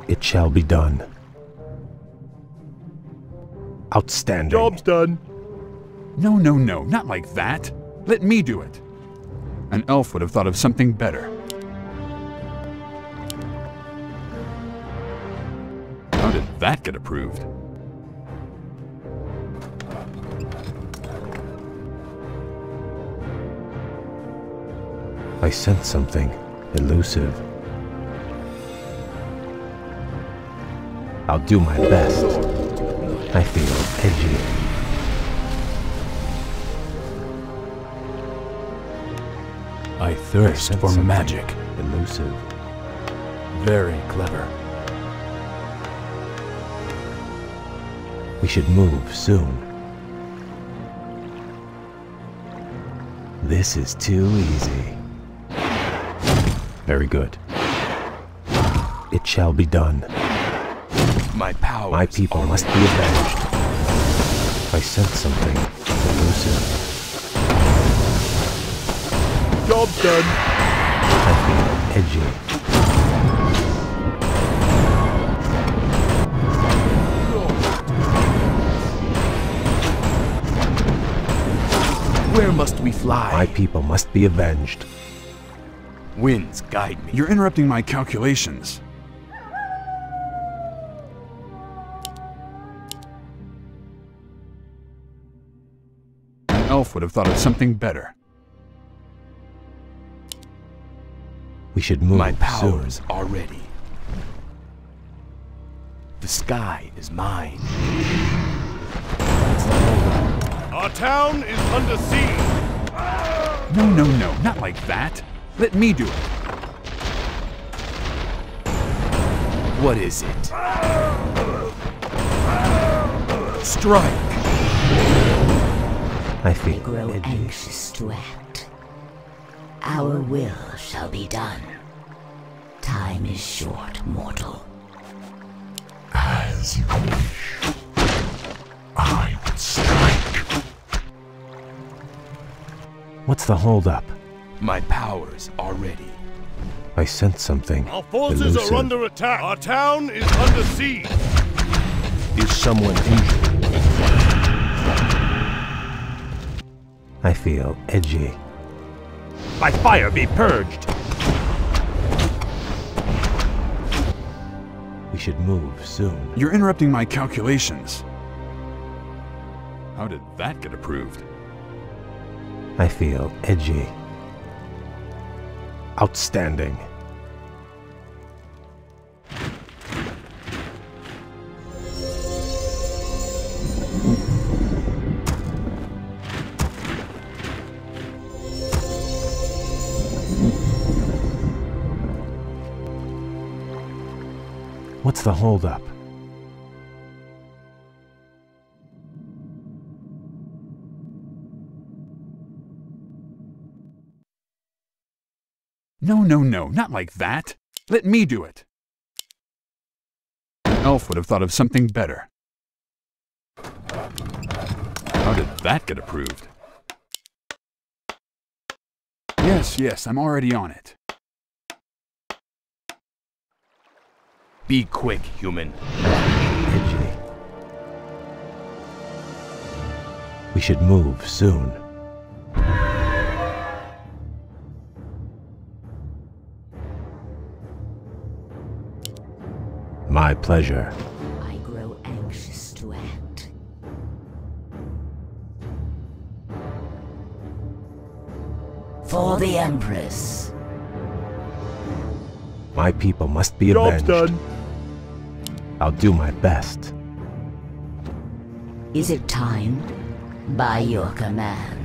It shall be done. Outstanding. Job's done. No, no, no, not like that. Let me do it. An elf would have thought of something better. How did that get approved? I sense something elusive. I'll do my best. I feel edgy. I thirst I for magic. Elusive. Very clever. We should move soon. This is too easy. Very good. It shall be done. My powers My people must be avenged. I sense something elusive. Job done. I feel edgy. Where must we fly? My people must be avenged. Winds guide me. You're interrupting my calculations. An elf would have thought of something better. We should move. My powers soon. are ready. The sky is mine. Our town is under siege. No, no, no, not like that. Let me do it. What is it? Strike. I feel I grow edgy. anxious to act. Our will shall be done. Time is short, mortal. As you wish, I would strike. What's the holdup? My powers are ready. I sense something. Our forces elusive. are under attack. Our town is under siege. Is someone injured? I feel edgy. By fire be purged. We should move soon. You're interrupting my calculations. How did that get approved? I feel edgy. Outstanding. What's the holdup? No, no, no, not like that. Let me do it. An elf would have thought of something better. How did that get approved? Yes, yes, I'm already on it. Be quick, human. Edgy. We should move soon. My pleasure. I grow anxious to act. For the Empress. My people must be avenged. Job's done. I'll do my best. Is it time? By your command.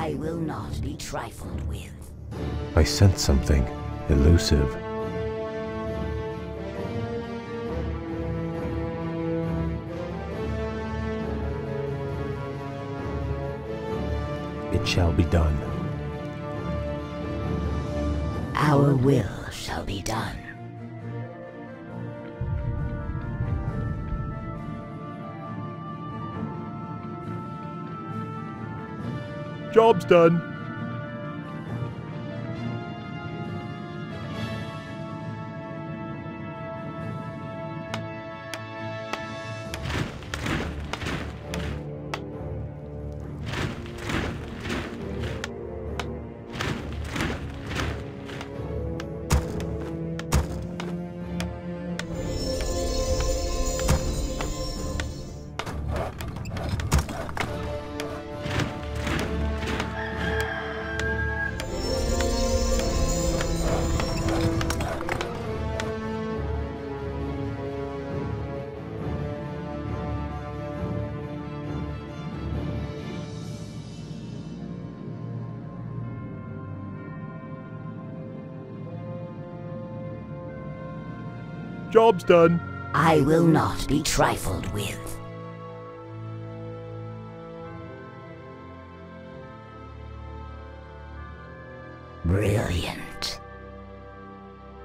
I will not be trifled with. I sense something elusive. It shall be done. Our will shall be done. Job's done. Job's done. I will not be trifled with. Brilliant.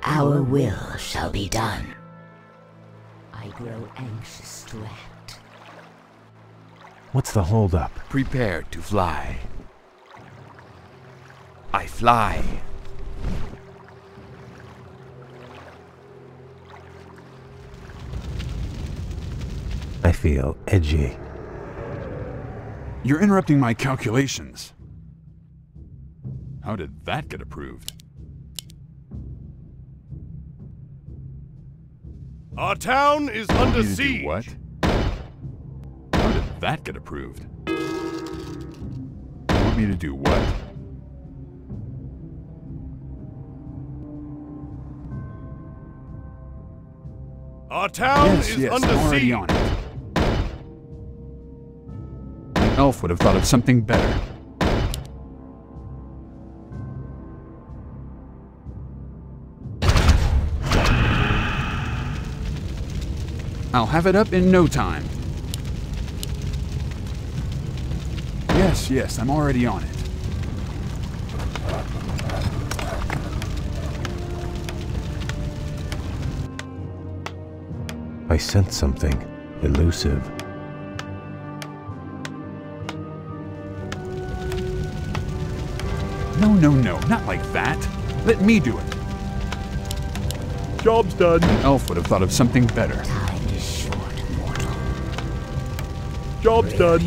Our will shall be done. I grow anxious to act. What's the holdup? Prepare to fly. I fly. I feel edgy. You're interrupting my calculations. How did that get approved? Our town is under siege. What? How did that get approved? You want me to do what? Our town yes, is yes, under I'm already siege. On it. Elf would have thought of something better. I'll have it up in no time. Yes, yes, I'm already on it. I sense something elusive. No, no, no, not like that. Let me do it. Job's done. An elf would have thought of something better. Time is short, mortal. Job's done.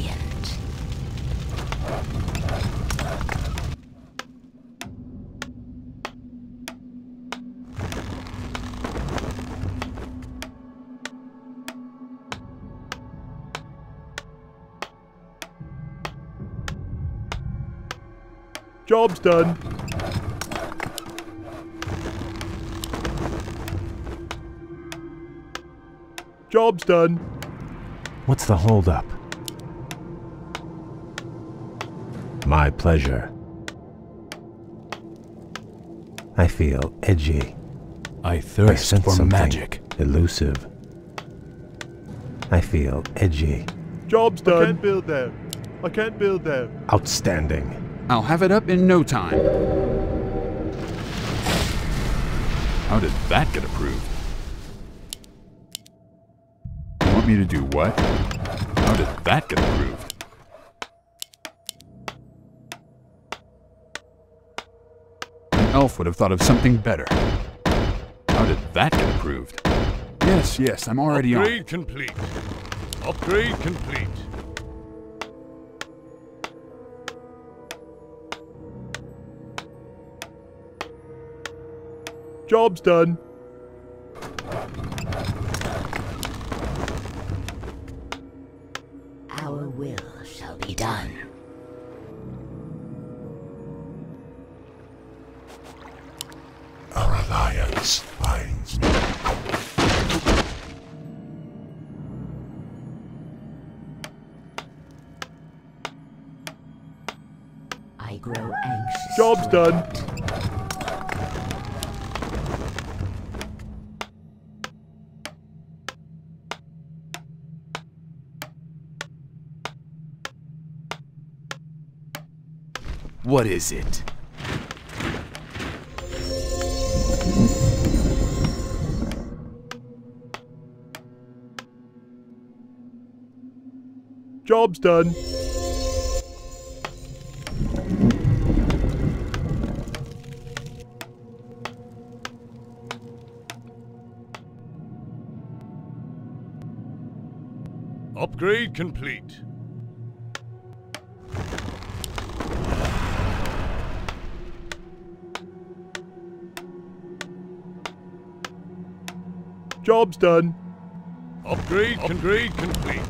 Job's done. Job's done. What's the holdup? My pleasure. I feel edgy. I thirst I for magic. Elusive. I feel edgy. Job's done. I can't build there. I can't build there. Outstanding. I'll have it up in no time. How did that get approved? You want me to do what? How did that get approved? An elf would have thought of something better. How did that get approved? Yes, yes, I'm already on. Upgrade complete. Upgrade complete. Job's done. Our will shall be done. Our alliance binds me. I grow anxious. Job's done. What is it? Job's done. Upgrade complete. Job's done. Upgrade, upgrade complete.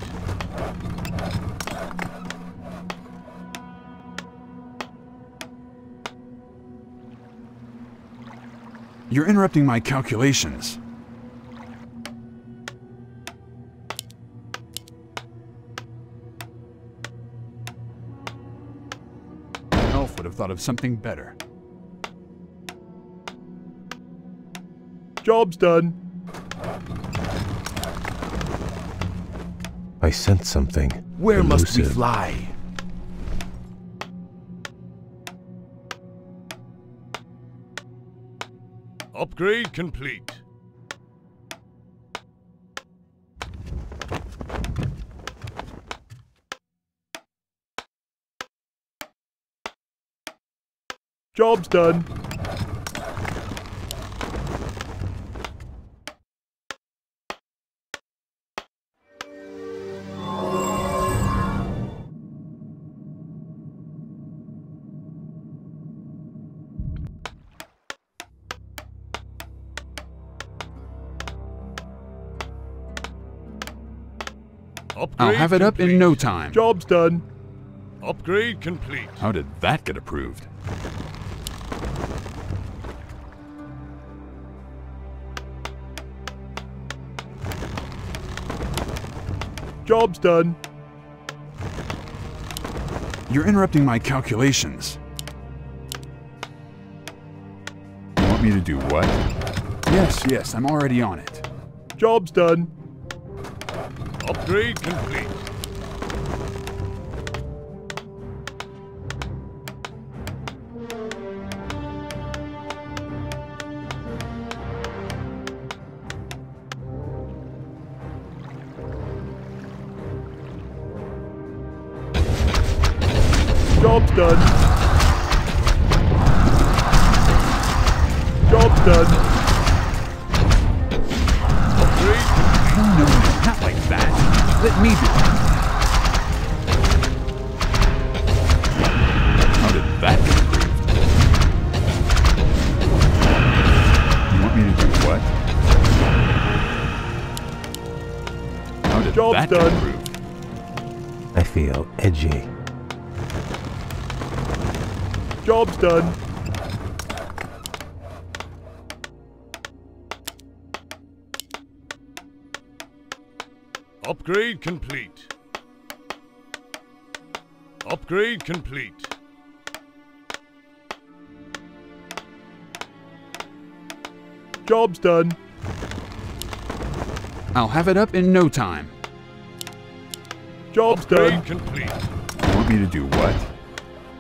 You're interrupting my calculations. An elf would have thought of something better. Job's done. I sense something. Where elusive. Must we fly? Upgrade complete. Job's done. Upgrade I'll have it complete. Up in no time. Job's done. Upgrade complete. How did that get approved? Job's done. You're interrupting my calculations. You want me to do what? Yes, yes, I'm already on it. Job's done. Upgrade complete. Job's done. Job's done. Upgrade complete. No, not like that. Let me do it. How did that get approved? You want me to do what? How did Job's that done. Get approved? I feel edgy. Job's done. Upgrade complete. Upgrade complete. Job's done. I'll have it up in no time. Job's Upgrade done. Complete. You want me to do what?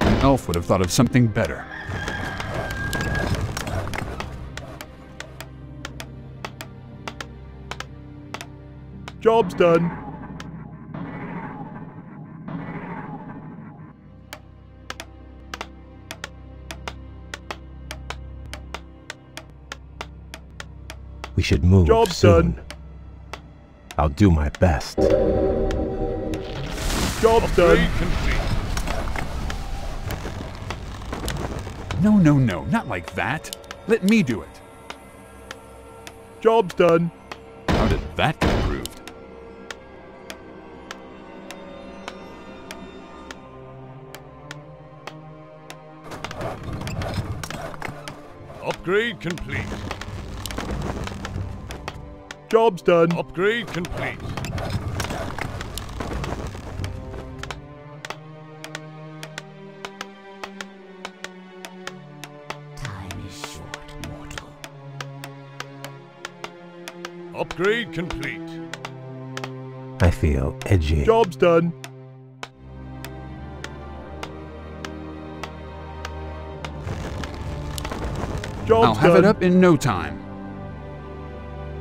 An elf would have thought of something better. Job's done. We should move Job soon. Done. I'll do my best. Job done. No, no, no, not like that. Let me do it. Job's done. How did that get approved? Upgrade complete. Job's done. Upgrade complete. Time is short, mortal. Upgrade complete. I feel edgy. Job's done. Job's I'll have done. It up in no time.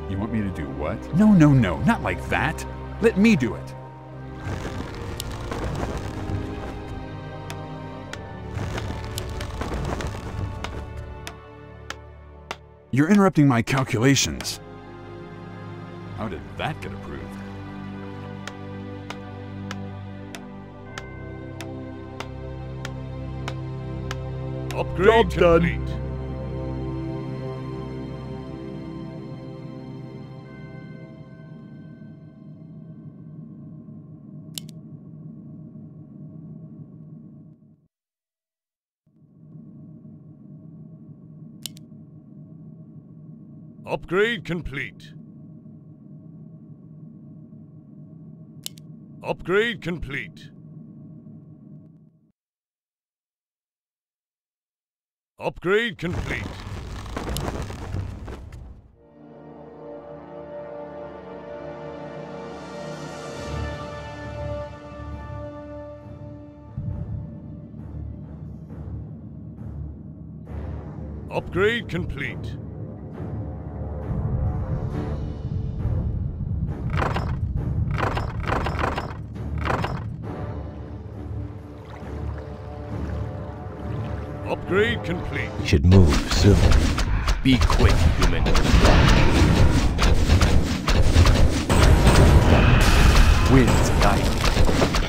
You want me to do what? No, no, no, not like that. Let me do it. You're interrupting my calculations. How did that get approved? Upgrade Job's complete. Done. Upgrade complete. Upgrade complete. Upgrade complete. Upgrade complete. Upgrade complete. We should move soon. Be quick, human. Winds guide me.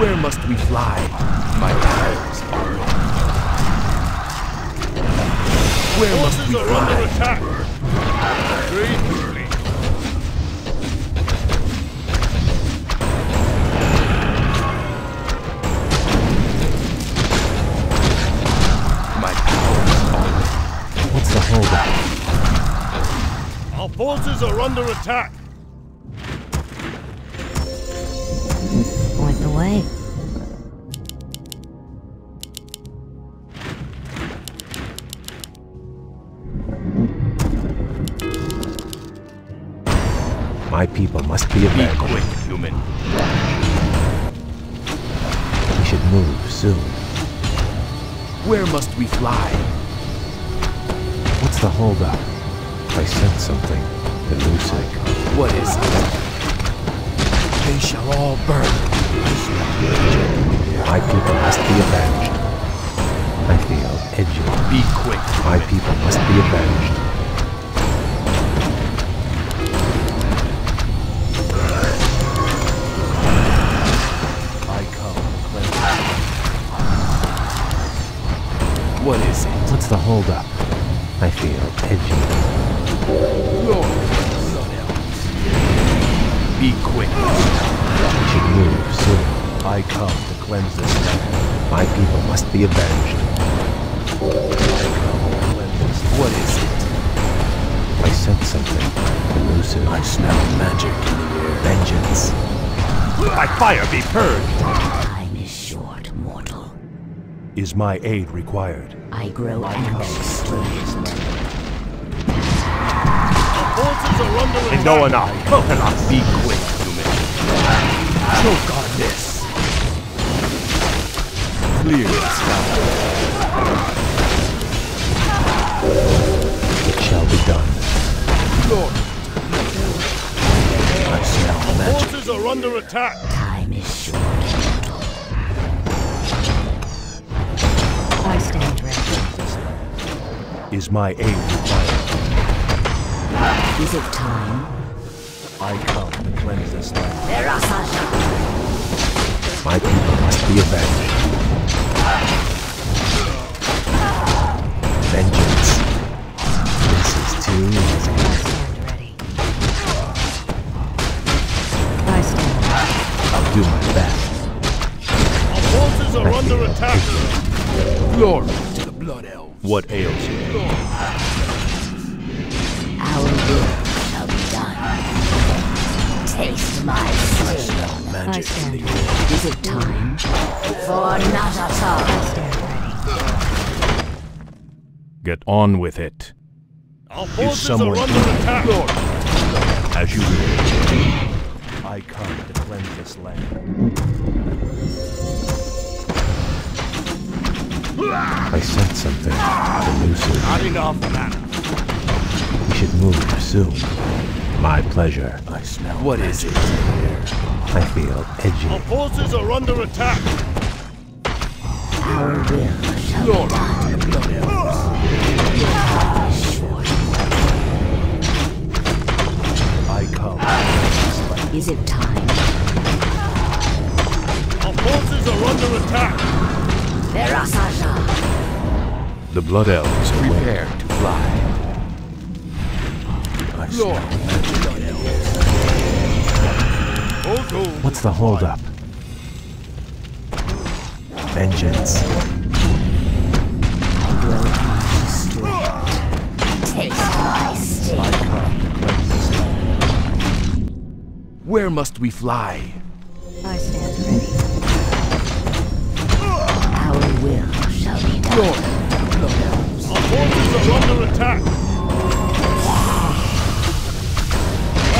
Where must we fly? My powers are low. Where Forces must we are fly? Under attack. Upgrade complete. Our forces are under attack. Point the way. My people must be abandoned. Be quick, human. We should move soon. Where must we fly? What's the holdup? I sense something elusive. What is it? They shall all burn. My people must be avenged. I feel edgy. Be quick. My people must be avenged. I come. What is it? What's the holdup? I feel edgy. Lord, son else. Be quick. We should move soon. I come to cleanse this land. My people must be avenged. I come to cleanse this. What is it? I sense something. Elusive. I smell magic in the air. Vengeance. By fire be purged! Time is short, mortal. Is my aid required? I grow anxious. And no one I cannot be quick, human. Choke on this. Clear the sky. It shall be done. Lord, I smell magic. Forces are under attack. Time is short. I stand ready. Is my aid required? Is it time? I come to cleanse this land. There are Azshara. My people must be avenged. Vengeance. This is too easy. I stand ready. I stand ready. I'll do my best. Our forces are under attack. Glory to the blood elves. What ails you? Glory. Our will shall be done. Taste my soul. I stand ready. Is it time? For Nazjatar. I stand ready. Get on with it. Our forces are under attack. As you will. I come to cleanse this land. I sense something. Elusive. Not enough mana. We should move soon. My pleasure. I smell. What is it? I feel edgy. Our forces are under attack. Our will shall Lord. Be done. I come. Is it time? Our forces are under attack. There are Azshara. The blood elves are prepared to fly. Lord. What's the holdup? Vengeance. Takes my sting. Where must we fly? I stand ready. Our will shall be done. Lord. Our forces are under attack.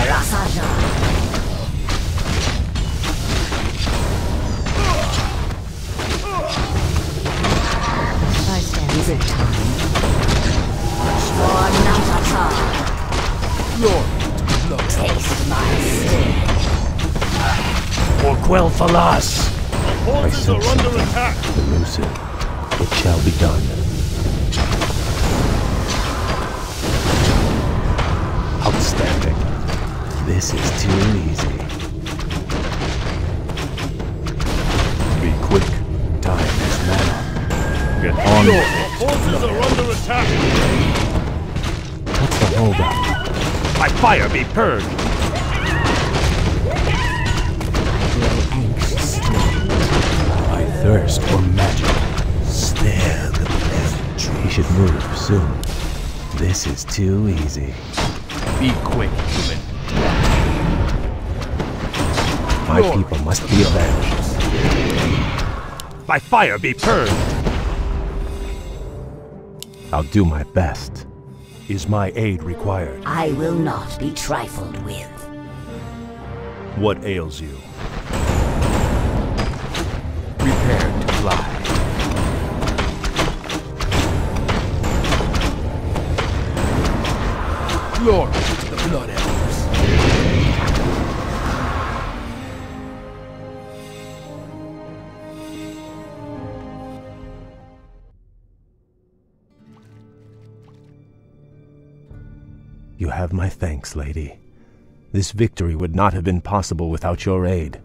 I stand. Is it time? For Nazjatar. Lord, Lord. Taste my sin. For Quel'Thalas. The forces are under attack. Elusive. It shall be done. Outstanding. This is too easy. Be quick. Time is now. Get on. Our forces are under attack. What's the holdup? By fire be purged. I thirst for magic. Stare the pleasant. We should move soon. This is too easy. Be quick, human. My people must be avenged. By fire be purged. I'll do my best. Is my aid required? I will not be trifled with. What ails you? Prepare to fly. Glory to the blood elves. You have my thanks, lady. This victory would not have been possible without your aid,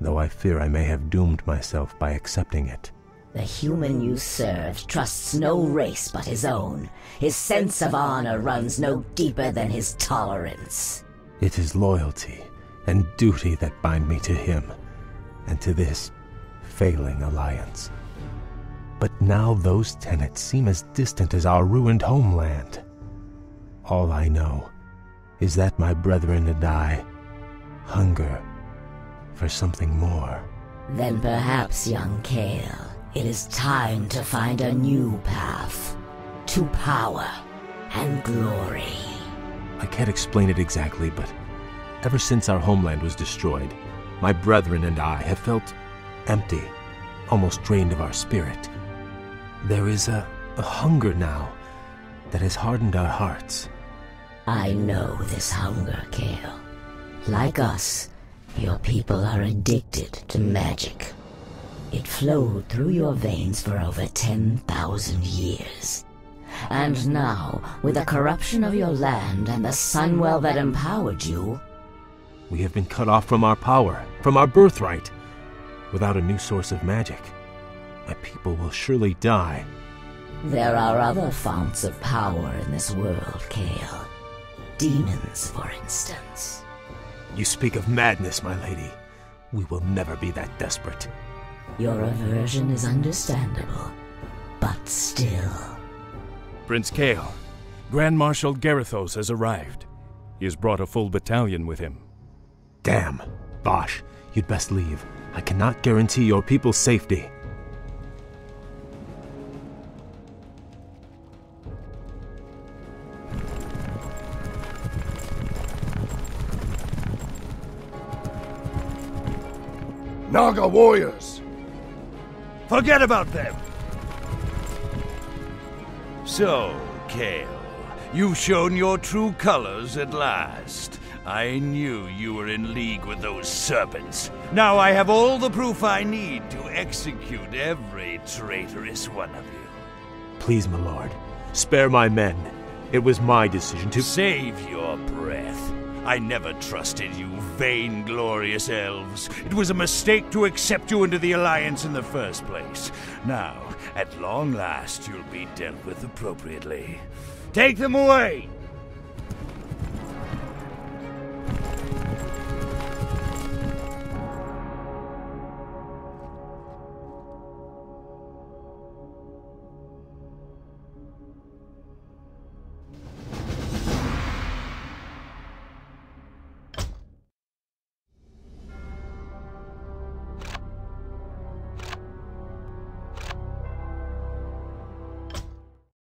though I fear I may have doomed myself by accepting it. The human you serve trusts no race but his own. His sense of honor runs no deeper than his tolerance. It is loyalty and duty that bind me to him. and to this failing alliance. But now those tenets seem as distant as our ruined homeland. All I know is that my brethren and I hunger for something more. Then perhaps, young Kael, it is time to find a new path to power and glory. I can't explain it exactly, but ever since our homeland was destroyed, my brethren and I have felt empty, almost drained of our spirit. There is a, a hunger now that has hardened our hearts. I know this hunger, Kael. Like us, your people are addicted to magic. It flowed through your veins for over ten thousand years. And now, with the corruption of your land and the Sunwell that empowered you... We have been cut off from our power, from our birthright. Without a new source of magic, my people will surely die. There are other founts of power in this world, Kael. Demons, for instance. You speak of madness, my lady. We will never be that desperate. Your aversion is understandable, but still... Prince Kael, Grand Marshal Garithos has arrived. He has brought a full battalion with him. Damn. Vashj, you'd best leave. I cannot guarantee your people's safety. Naga warriors! Forget about them! So, Kael, you've shown your true colors at last. I knew you were in league with those serpents. Now I have all the proof I need to execute every traitorous one of you. Please, my lord, spare my men. It was my decision to- Save your breath. I never trusted you, vainglorious elves. It was a mistake to accept you into the Alliance in the first place. Now, at long last, you'll be dealt with appropriately. Take them away!